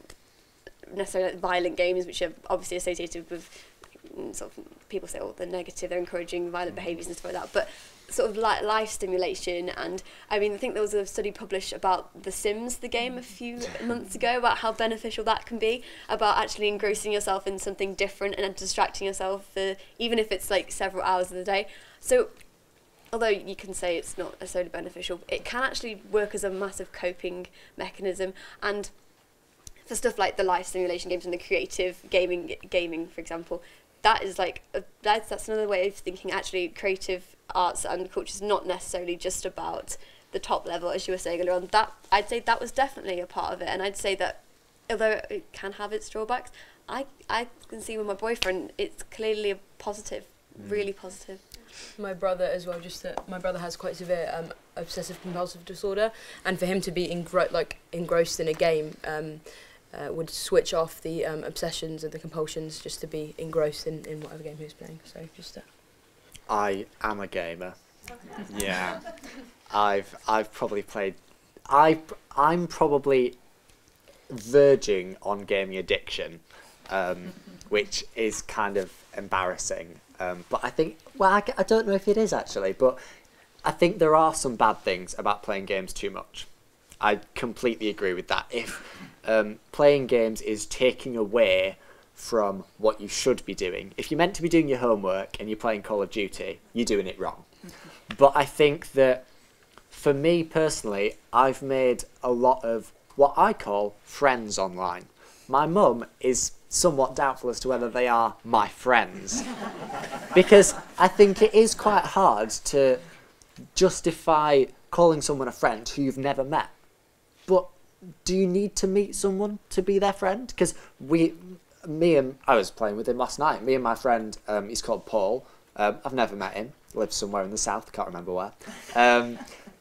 necessarily like violent games, which are obviously associated with sort of people say, oh, they're negative, they're encouraging violent behaviours and stuff like that. But sort of like life stimulation, and I mean, I think there was a study published about The Sims, the game, a few months ago, about how beneficial that can be, about actually engrossing yourself in something different and distracting yourself, for, even if it's like several hours of the day. So, although you can say it's not necessarily beneficial, it can actually work as a massive coping mechanism. And for stuff like the life simulation games and the creative gaming, for example, that is like that's another way of thinking. Actually, creative arts and culture is not necessarily just about the top level, as you were saying earlier on. That, I'd say that was definitely a part of it, and I'd say that although it can have its drawbacks, I can see with my boyfriend, it's clearly a positive, really positive. My brother as well, just that my brother has quite severe obsessive compulsive disorder, and for him to be engrossed in a game would switch off the obsessions and the compulsions, just to be engrossed in whatever game he was playing. So just that. I am a gamer. Okay. Yeah, I've probably played. I'm probably verging on gaming addiction, which is kind of embarrassing. But I think, well, I don't know if it is actually, but I think there are some bad things about playing games too much. I completely agree with that. If playing games is taking away from what you should be doing, if you're meant to be doing your homework and you're playing Call of Duty, you're doing it wrong. But I think that for me personally, I've made a lot of what I call friends online. My mum is somewhat doubtful as to whether they are my friends, because I think it is quite hard to justify calling someone a friend who you've never met. But do you need to meet someone to be their friend? Because I was playing with him last night. Me and my friend, he's called Paul. I've never met him. Lives somewhere in the south. Can't remember where.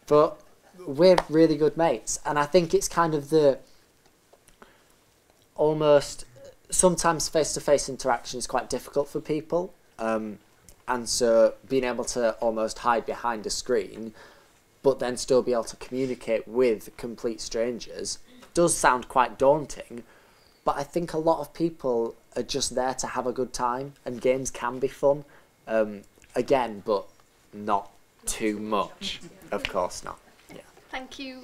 But we're really good mates, and I think it's kind of the almost. Sometimes face-to-face interaction is quite difficult for people, and so being able to almost hide behind a screen but then still be able to communicate with complete strangers does sound quite daunting, but I think a lot of people are just there to have a good time, and games can be fun, again, but not too much, of course not. Yeah. Thank you,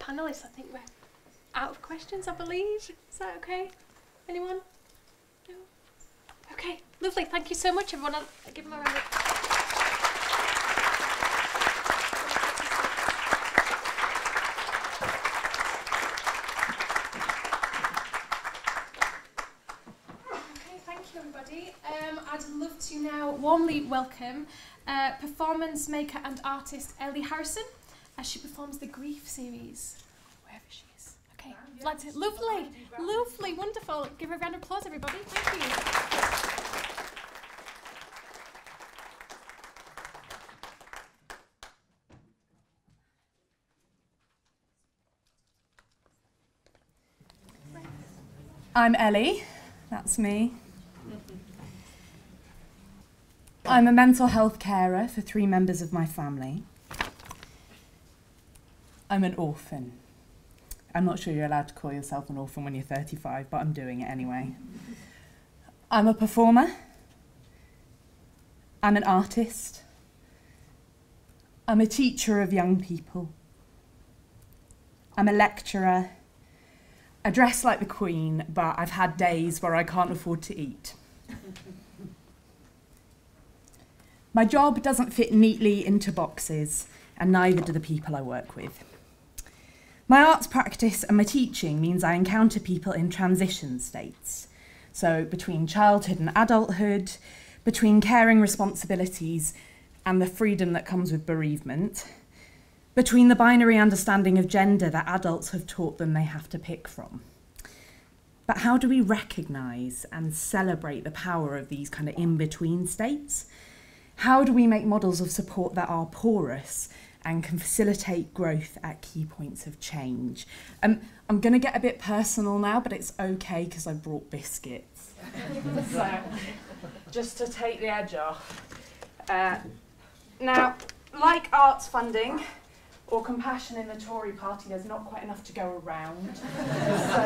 panellists. I think we're out of questions, I believe. Is that okay? Anyone? No? Okay, lovely. Thank you so much, everyone. I'll give them a round of applause. warmly welcome performance maker and artist Ellie Harrison as she performs the Grief series, wherever she is. Okay, yes. Lovely, lovely, wonderful. Give her a round of applause, everybody. Thank you. I'm Ellie, that's me. I'm a mental health carer for 3 members of my family. I'm an orphan. I'm not sure you're allowed to call yourself an orphan when you're 35, but I'm doing it anyway. I'm a performer. I'm an artist. I'm a teacher of young people. I'm a lecturer. I dress like the Queen, but I've had days where I can't afford to eat. My job doesn't fit neatly into boxes, and neither do the people I work with. My arts practice and my teaching means I encounter people in transition states. So between childhood and adulthood, between caring responsibilities and the freedom that comes with bereavement, between the binary understanding of gender that adults have taught them they have to pick from. But how do we recognise and celebrate the power of these kind of in-between states? How do we make models of support that are porous and can facilitate growth at key points of change? I'm going to get a bit personal now, but it's okay because I brought biscuits. So, just to take the edge off. Now, like arts funding, or compassion in the Tory party, there's not quite enough to go around. So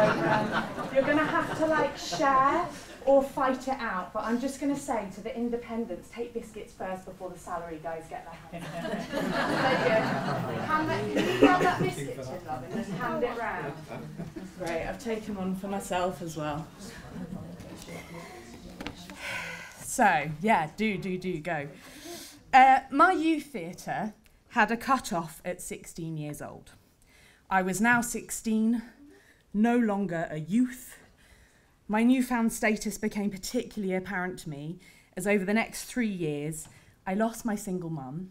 you're going to have to like share or fight it out. But I'm just going to say to the independents, take biscuits first before the salary guys get their hands. There you go. Can you grab that biscuit, love, and just hand it round? Great, I've taken one for myself as well. So, yeah, do go. My youth theatre had a cut-off at 16 years old. I was now 16, no longer a youth. My newfound status became particularly apparent to me as over the next 3 years, I lost my single mum,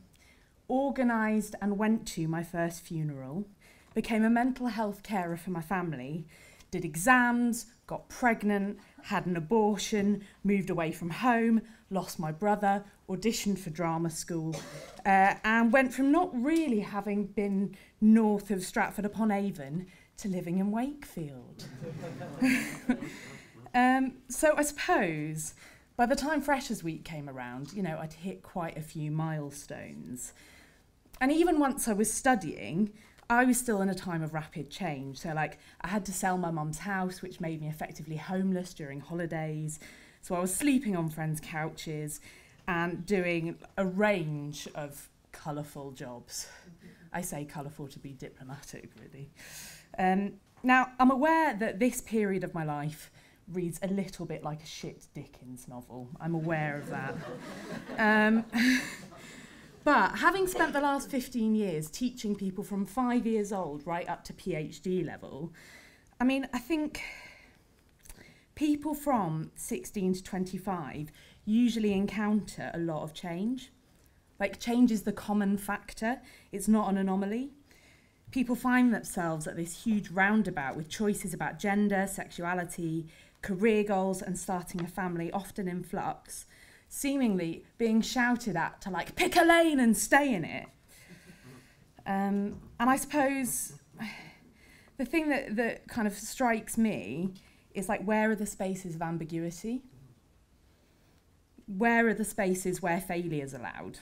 organised and went to my first funeral, became a mental health carer for my family, did exams, got pregnant, had an abortion, moved away from home, lost my brother, auditioned for drama school, and went from not really having been north of Stratford-upon-Avon to living in Wakefield. So I suppose by the time Freshers Week came around, you know, I'd hit quite a few milestones. And even once I was studying, I was still in a time of rapid change. So like I had to sell my mum's house, which made me effectively homeless during holidays. So I was sleeping on friends' couches and doing a range of colourful jobs. I say colourful to be diplomatic, really. Now, I'm aware that this period of my life reads a little bit like a shit Dickens novel. I'm aware of that. But having spent the last 15 years teaching people from 5 years old right up to PhD level, I mean, I think people from 16 to 25 usually encounter a lot of change. Like, change is the common factor. It's not an anomaly. People find themselves at this huge roundabout with choices about gender, sexuality, career goals, and starting a family, often in flux, seemingly being shouted at to like pick a lane and stay in it. And I suppose the thing that kind of strikes me is like, where are the spaces of ambiguity? Where are the spaces where failure is allowed?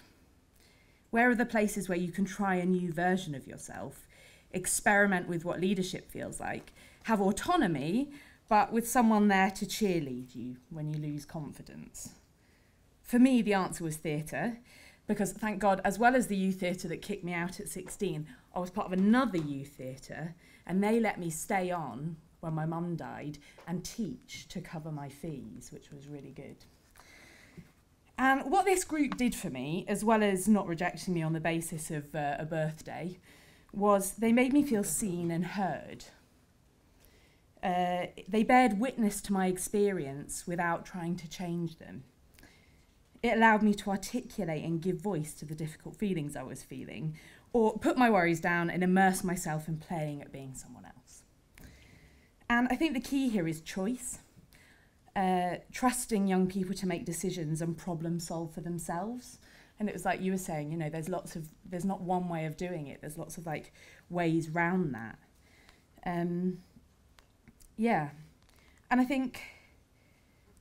Where are the places where you can try a new version of yourself, experiment with what leadership feels like, have autonomy, but with someone there to cheerlead you when you lose confidence? For me, the answer was theatre, because thank God, as well as the youth theatre that kicked me out at 16, I was part of another youth theatre, and they let me stay on when my mum died and teach to cover my fees, which was really good. And what this group did for me, as well as not rejecting me on the basis of a birthday, was they made me feel seen and heard. They bared witness to my experience without trying to change them. It allowed me to articulate and give voice to the difficult feelings I was feeling, or put my worries down and immerse myself in playing at being someone else. And I think the key here is choice. Trusting young people to make decisions and problem solve for themselves. And it was like you were saying, you know, there's not one way of doing it. There's lots of like ways round that. Yeah. And I think,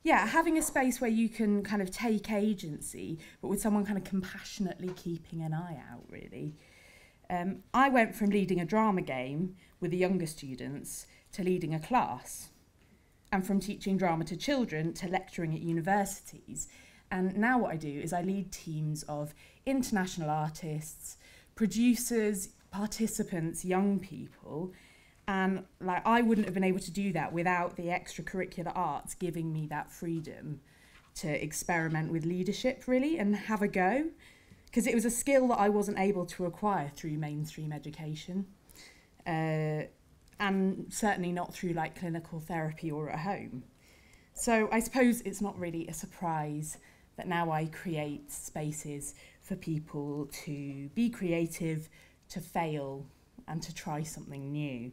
yeah, having a space where you can kind of take agency, but with someone kind of compassionately keeping an eye out, really. I went from leading a drama game with the younger students to leading a class, and from teaching drama to children to lecturing at universities. And now what I do is I lead teams of international artists, producers, participants, young people. And like, I wouldn't have been able to do that without the extracurricular arts giving me that freedom to experiment with leadership, really, and have a go. Because it was a skill that I wasn't able to acquire through mainstream education. And certainly not through like clinical therapy or at home. So I suppose it's not really a surprise that now I create spaces for people to be creative, to fail, and to try something new.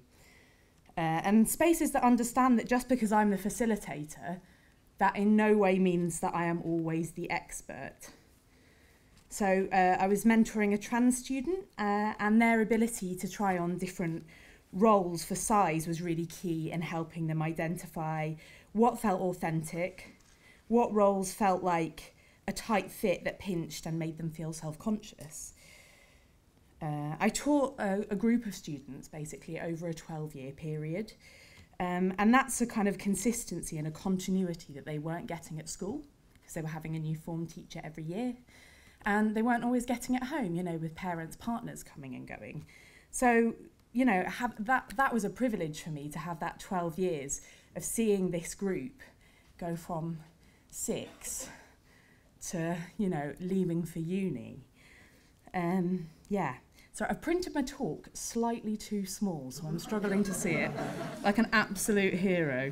And spaces that understand that just because I'm the facilitator, that in no way means that I am always the expert. So I was mentoring a trans student, and their ability to try on different roles for size was really key in helping them identify what felt authentic, what roles felt like a tight fit that pinched and made them feel self-conscious. I taught a group of students basically over a 12-year period, and that's a kind of consistency and a continuity that they weren't getting at school, because they were having a new form teacher every year, and they weren't always getting at home, you know, with parents, partners coming and going. So, you know, that was a privilege for me to have that 12 years of seeing this group go from 6 to, you know, leaving for uni. Yeah, so I've printed my talk slightly too small, so I'm struggling to see it, like an absolute hero.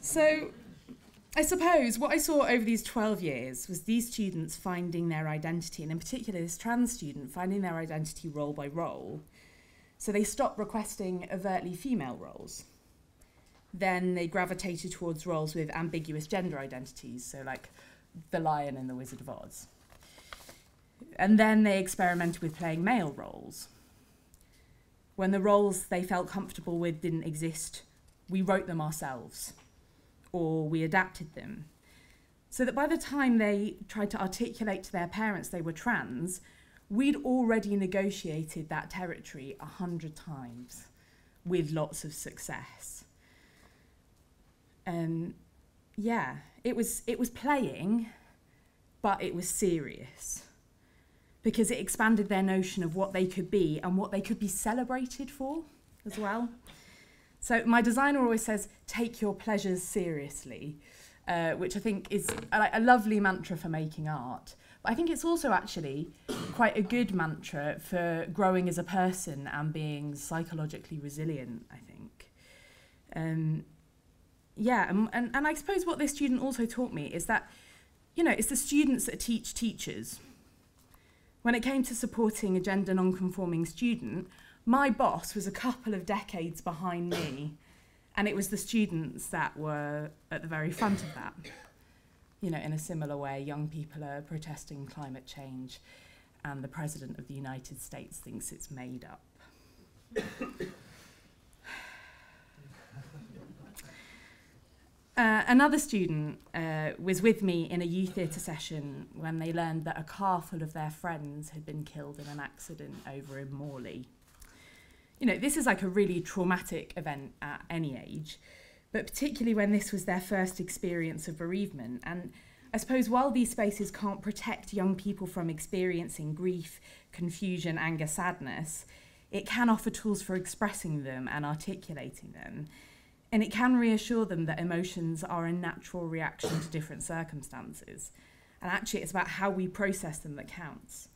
So I suppose what I saw over these 12 years was these students finding their identity, and in particular this trans student finding their identity role by role. So they stopped requesting overtly female roles. Then they gravitated towards roles with ambiguous gender identities, so like the Lion and the Wizard of Oz. And then they experimented with playing male roles. When the roles they felt comfortable with didn't exist, we wrote them ourselves, or we adapted them. So that by the time they tried to articulate to their parents they were trans, we'd already negotiated that territory 100 times with lots of success. Yeah, it was playing, but it was serious, because it expanded their notion of what they could be and what they could be celebrated for as well. So my designer always says, take your pleasures seriously, which I think is a lovely mantra for making art. But I think it's also actually quite a good mantra for growing as a person and being psychologically resilient, I think. Yeah, and I suppose what this student also taught me is that, you know, it's the students that teach teachers. When it came to supporting a gender non-conforming student, my boss was a couple of decades behind me, and it was the students that were at the very front of that. You know, in a similar way, young people are protesting climate change, and the President of the United States thinks it's made up. Another student was with me in a youth theatre session when they learned that a car full of their friends had been killed in an accident over in Morley. You know, this is like a really traumatic event at any age, but particularly when this was their first experience of bereavement. And I suppose while these spaces can't protect young people from experiencing grief, confusion, anger, sadness, it can offer tools for expressing them and articulating them. And it can reassure them that emotions are a natural reaction to different circumstances. And actually, it's about how we process them that counts.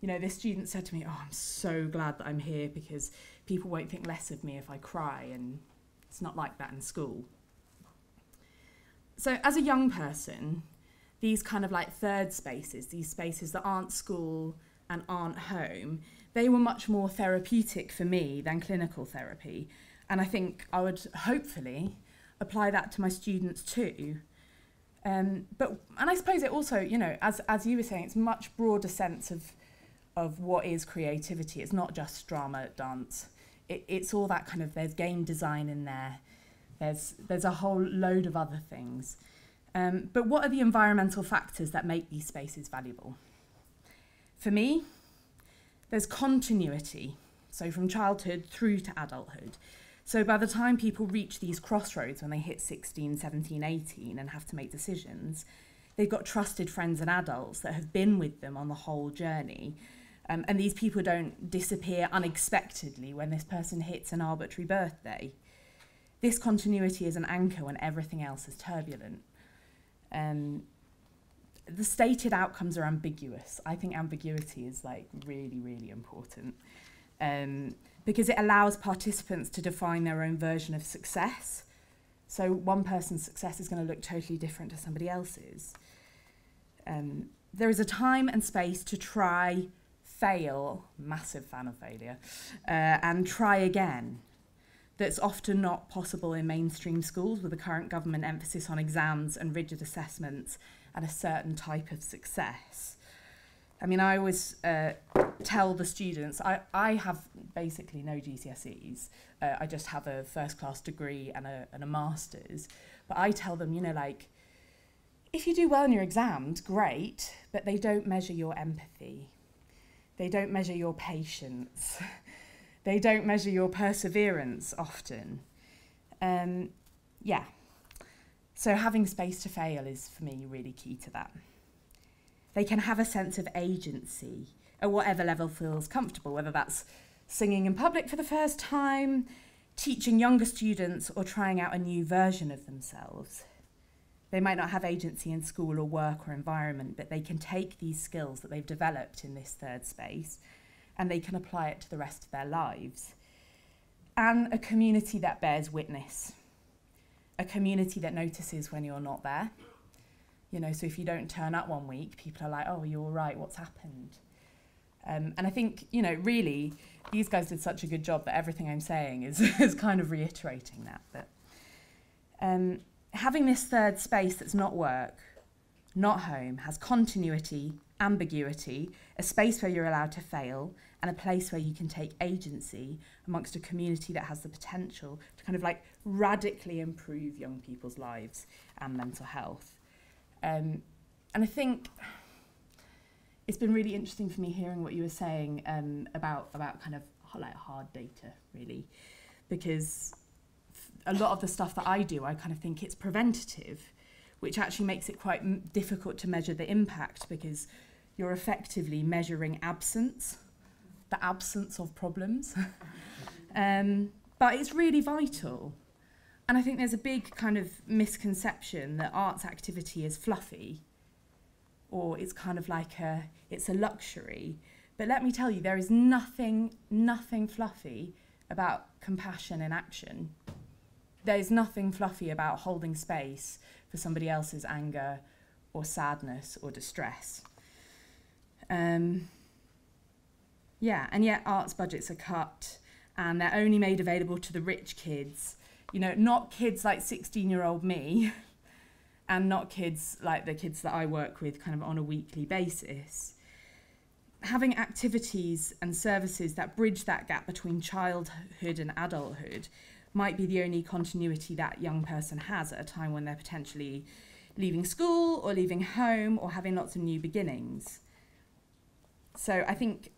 You know, this student said to me, oh, I'm so glad that I'm here because people won't think less of me if I cry, and it's not like that in school. So as a young person, these kind of like third spaces, these spaces that aren't school and aren't home, they were much more therapeutic for me than clinical therapy. And I think I would hopefully apply that to my students too. And I suppose it also, you know, as you were saying, it's much broader sense of what is creativity. It's not just drama, dance. It's all that kind of, there's game design in there. There's a whole load of other things. But what are the environmental factors that make these spaces valuable? For me, there's continuity. So from childhood through to adulthood. So by the time people reach these crossroads when they hit 16, 17, 18 and have to make decisions, they've got trusted friends and adults that have been with them on the whole journey. And these people don't disappear unexpectedly when this person hits an arbitrary birthday. This continuity is an anchor when everything else is turbulent. The stated outcomes are ambiguous. I think ambiguity is like really, really important. Because it allows participants to define their own version of success. So one person's success is going to look totally different to somebody else's. There is a time and space to try, fail, massive fan of failure, and try again. That's often not possible in mainstream schools with the current government emphasis on exams and rigid assessments and a certain type of success. I mean, I always tell the students, I have basically no GCSEs. I just have a first class degree and a master's. But I tell them, you know, like, if you do well in your exams, great, but they don't measure your empathy. They don't measure your patience. They don't measure your perseverance often. Yeah. So having space to fail is, for me, really key to that. They can have a sense of agency at whatever level feels comfortable, whether that's singing in public for the first time, teaching younger students, or trying out a new version of themselves. They might not have agency in school or work or environment, but they can take these skills that they've developed in this third space and they can apply it to the rest of their lives. And a community that bears witness, a community that notices when you're not there. You know, so if you don't turn up one week, people are like, oh, you're all right, what's happened? And I think, you know, really, these guys did such a good job that everything I'm saying is kind of reiterating that. But having this third space that's not work, not home, has continuity, ambiguity, a space where you're allowed to fail, and a place where you can take agency amongst a community that has the potential to kind of like radically improve young people's lives and mental health. And I think it's been really interesting for me hearing what you were saying about kind of like hard data, really, because a lot of the stuff that I do, I kind of think it's preventative, which actually makes it quite difficult to measure the impact because you're effectively measuring absence, the absence of problems. But it's really vital. And I think there's a big kind of misconception that arts activity is fluffy or it's kind of like it's a luxury. But let me tell you, there is nothing fluffy about compassion in action. There's nothing fluffy about holding space for somebody else's anger or sadness or distress. Yeah, and yet arts budgets are cut and they're only made available to the rich kids. You know, not kids like 16-year-old me and not kids like the kids that I work with kind of on a weekly basis. Having activities and services that bridge that gap between childhood and adulthood might be the only continuity that young person has at a time when they're potentially leaving school or leaving home or having lots of new beginnings. So I think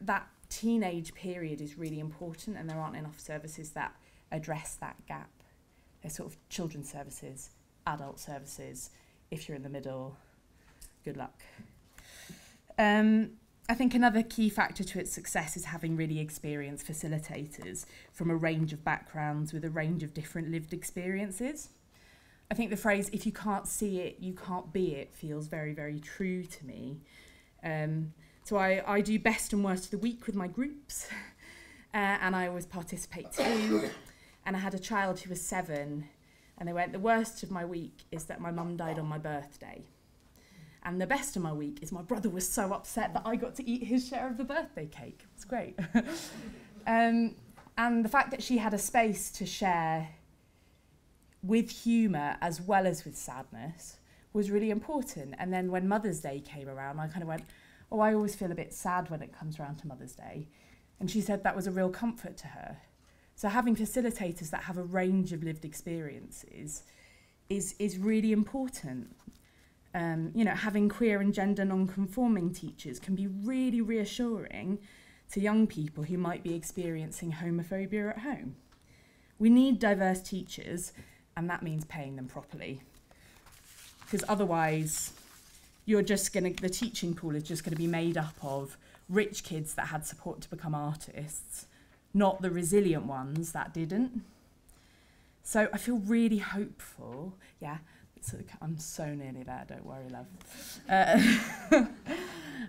that teenage period is really important and there aren't enough services that address that gap. There's sort of children's services, adult services. If you're in the middle, good luck. I think another key factor to its success is having really experienced facilitators from a range of backgrounds with a range of different lived experiences. I think the phrase, if you can't see it, you can't be it, feels very, very true to me. So I do best and worst of the week with my groups, and I always participate too. And I had a child who was 7 And they went, the worst of my week is that my mum died on my birthday. And the best of my week is my brother was so upset that I got to eat his share of the birthday cake. It's great. And the fact that she had a space to share with humour as well as with sadness was really important. And then when Mother's Day came around, I kind of went, oh, I always feel a bit sad when it comes around to Mother's Day. And she said that was a real comfort to her. So having facilitators that have a range of lived experiences is really important. You know, having queer and gender non-conforming teachers can be really reassuring to young people who might be experiencing homophobia at home. We need diverse teachers, and that means paying them properly. Because otherwise, you're just the teaching pool is just gonna be made up of rich kids that had support to become artists, not the resilient ones that didn't. So I feel really hopeful. Yeah, I'm so nearly there, don't worry, love.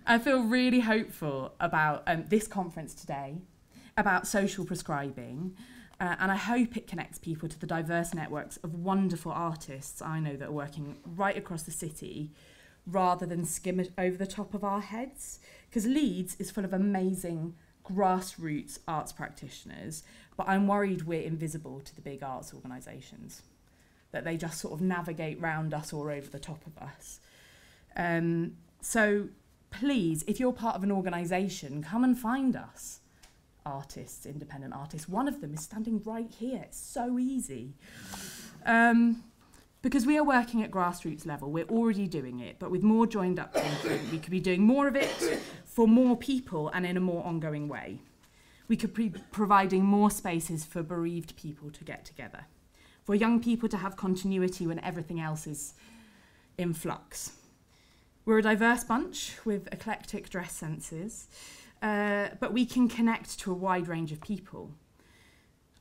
I feel really hopeful about this conference today, about social prescribing, and I hope it connects people to the diverse networks of wonderful artists I know that are working right across the city, rather than skim it over the top of our heads. Because Leeds is full of amazing grassroots arts practitioners, but I'm worried we're invisible to the big arts organisations, that they just sort of navigate round us or over the top of us. So please, if you're part of an organisation, come and find us. Artists, independent artists. One of them is standing right here. It's so easy. Because we are working at grassroots level. We're already doing it, but with more joined up thinking, we could be doing more of it for more people and in a more ongoing way. We could be providing more spaces for bereaved people to get together, for young people to have continuity when everything else is in flux. We're a diverse bunch with eclectic dress senses, but we can connect to a wide range of people.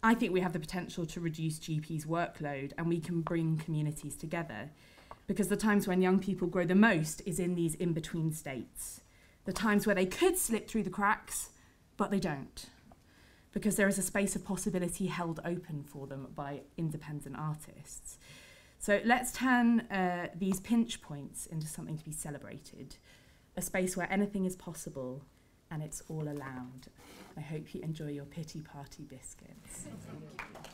I think we have the potential to reduce GPs' workload, and we can bring communities together, because the times when young people grow the most is in these in-between states. The times where they could slip through the cracks, but they don't, because there is a space of possibility held open for them by independent artists. So let's turn these pinch points into something to be celebrated, a space where anything is possible and it's all allowed. I hope you enjoy your pity party biscuits. Thank you.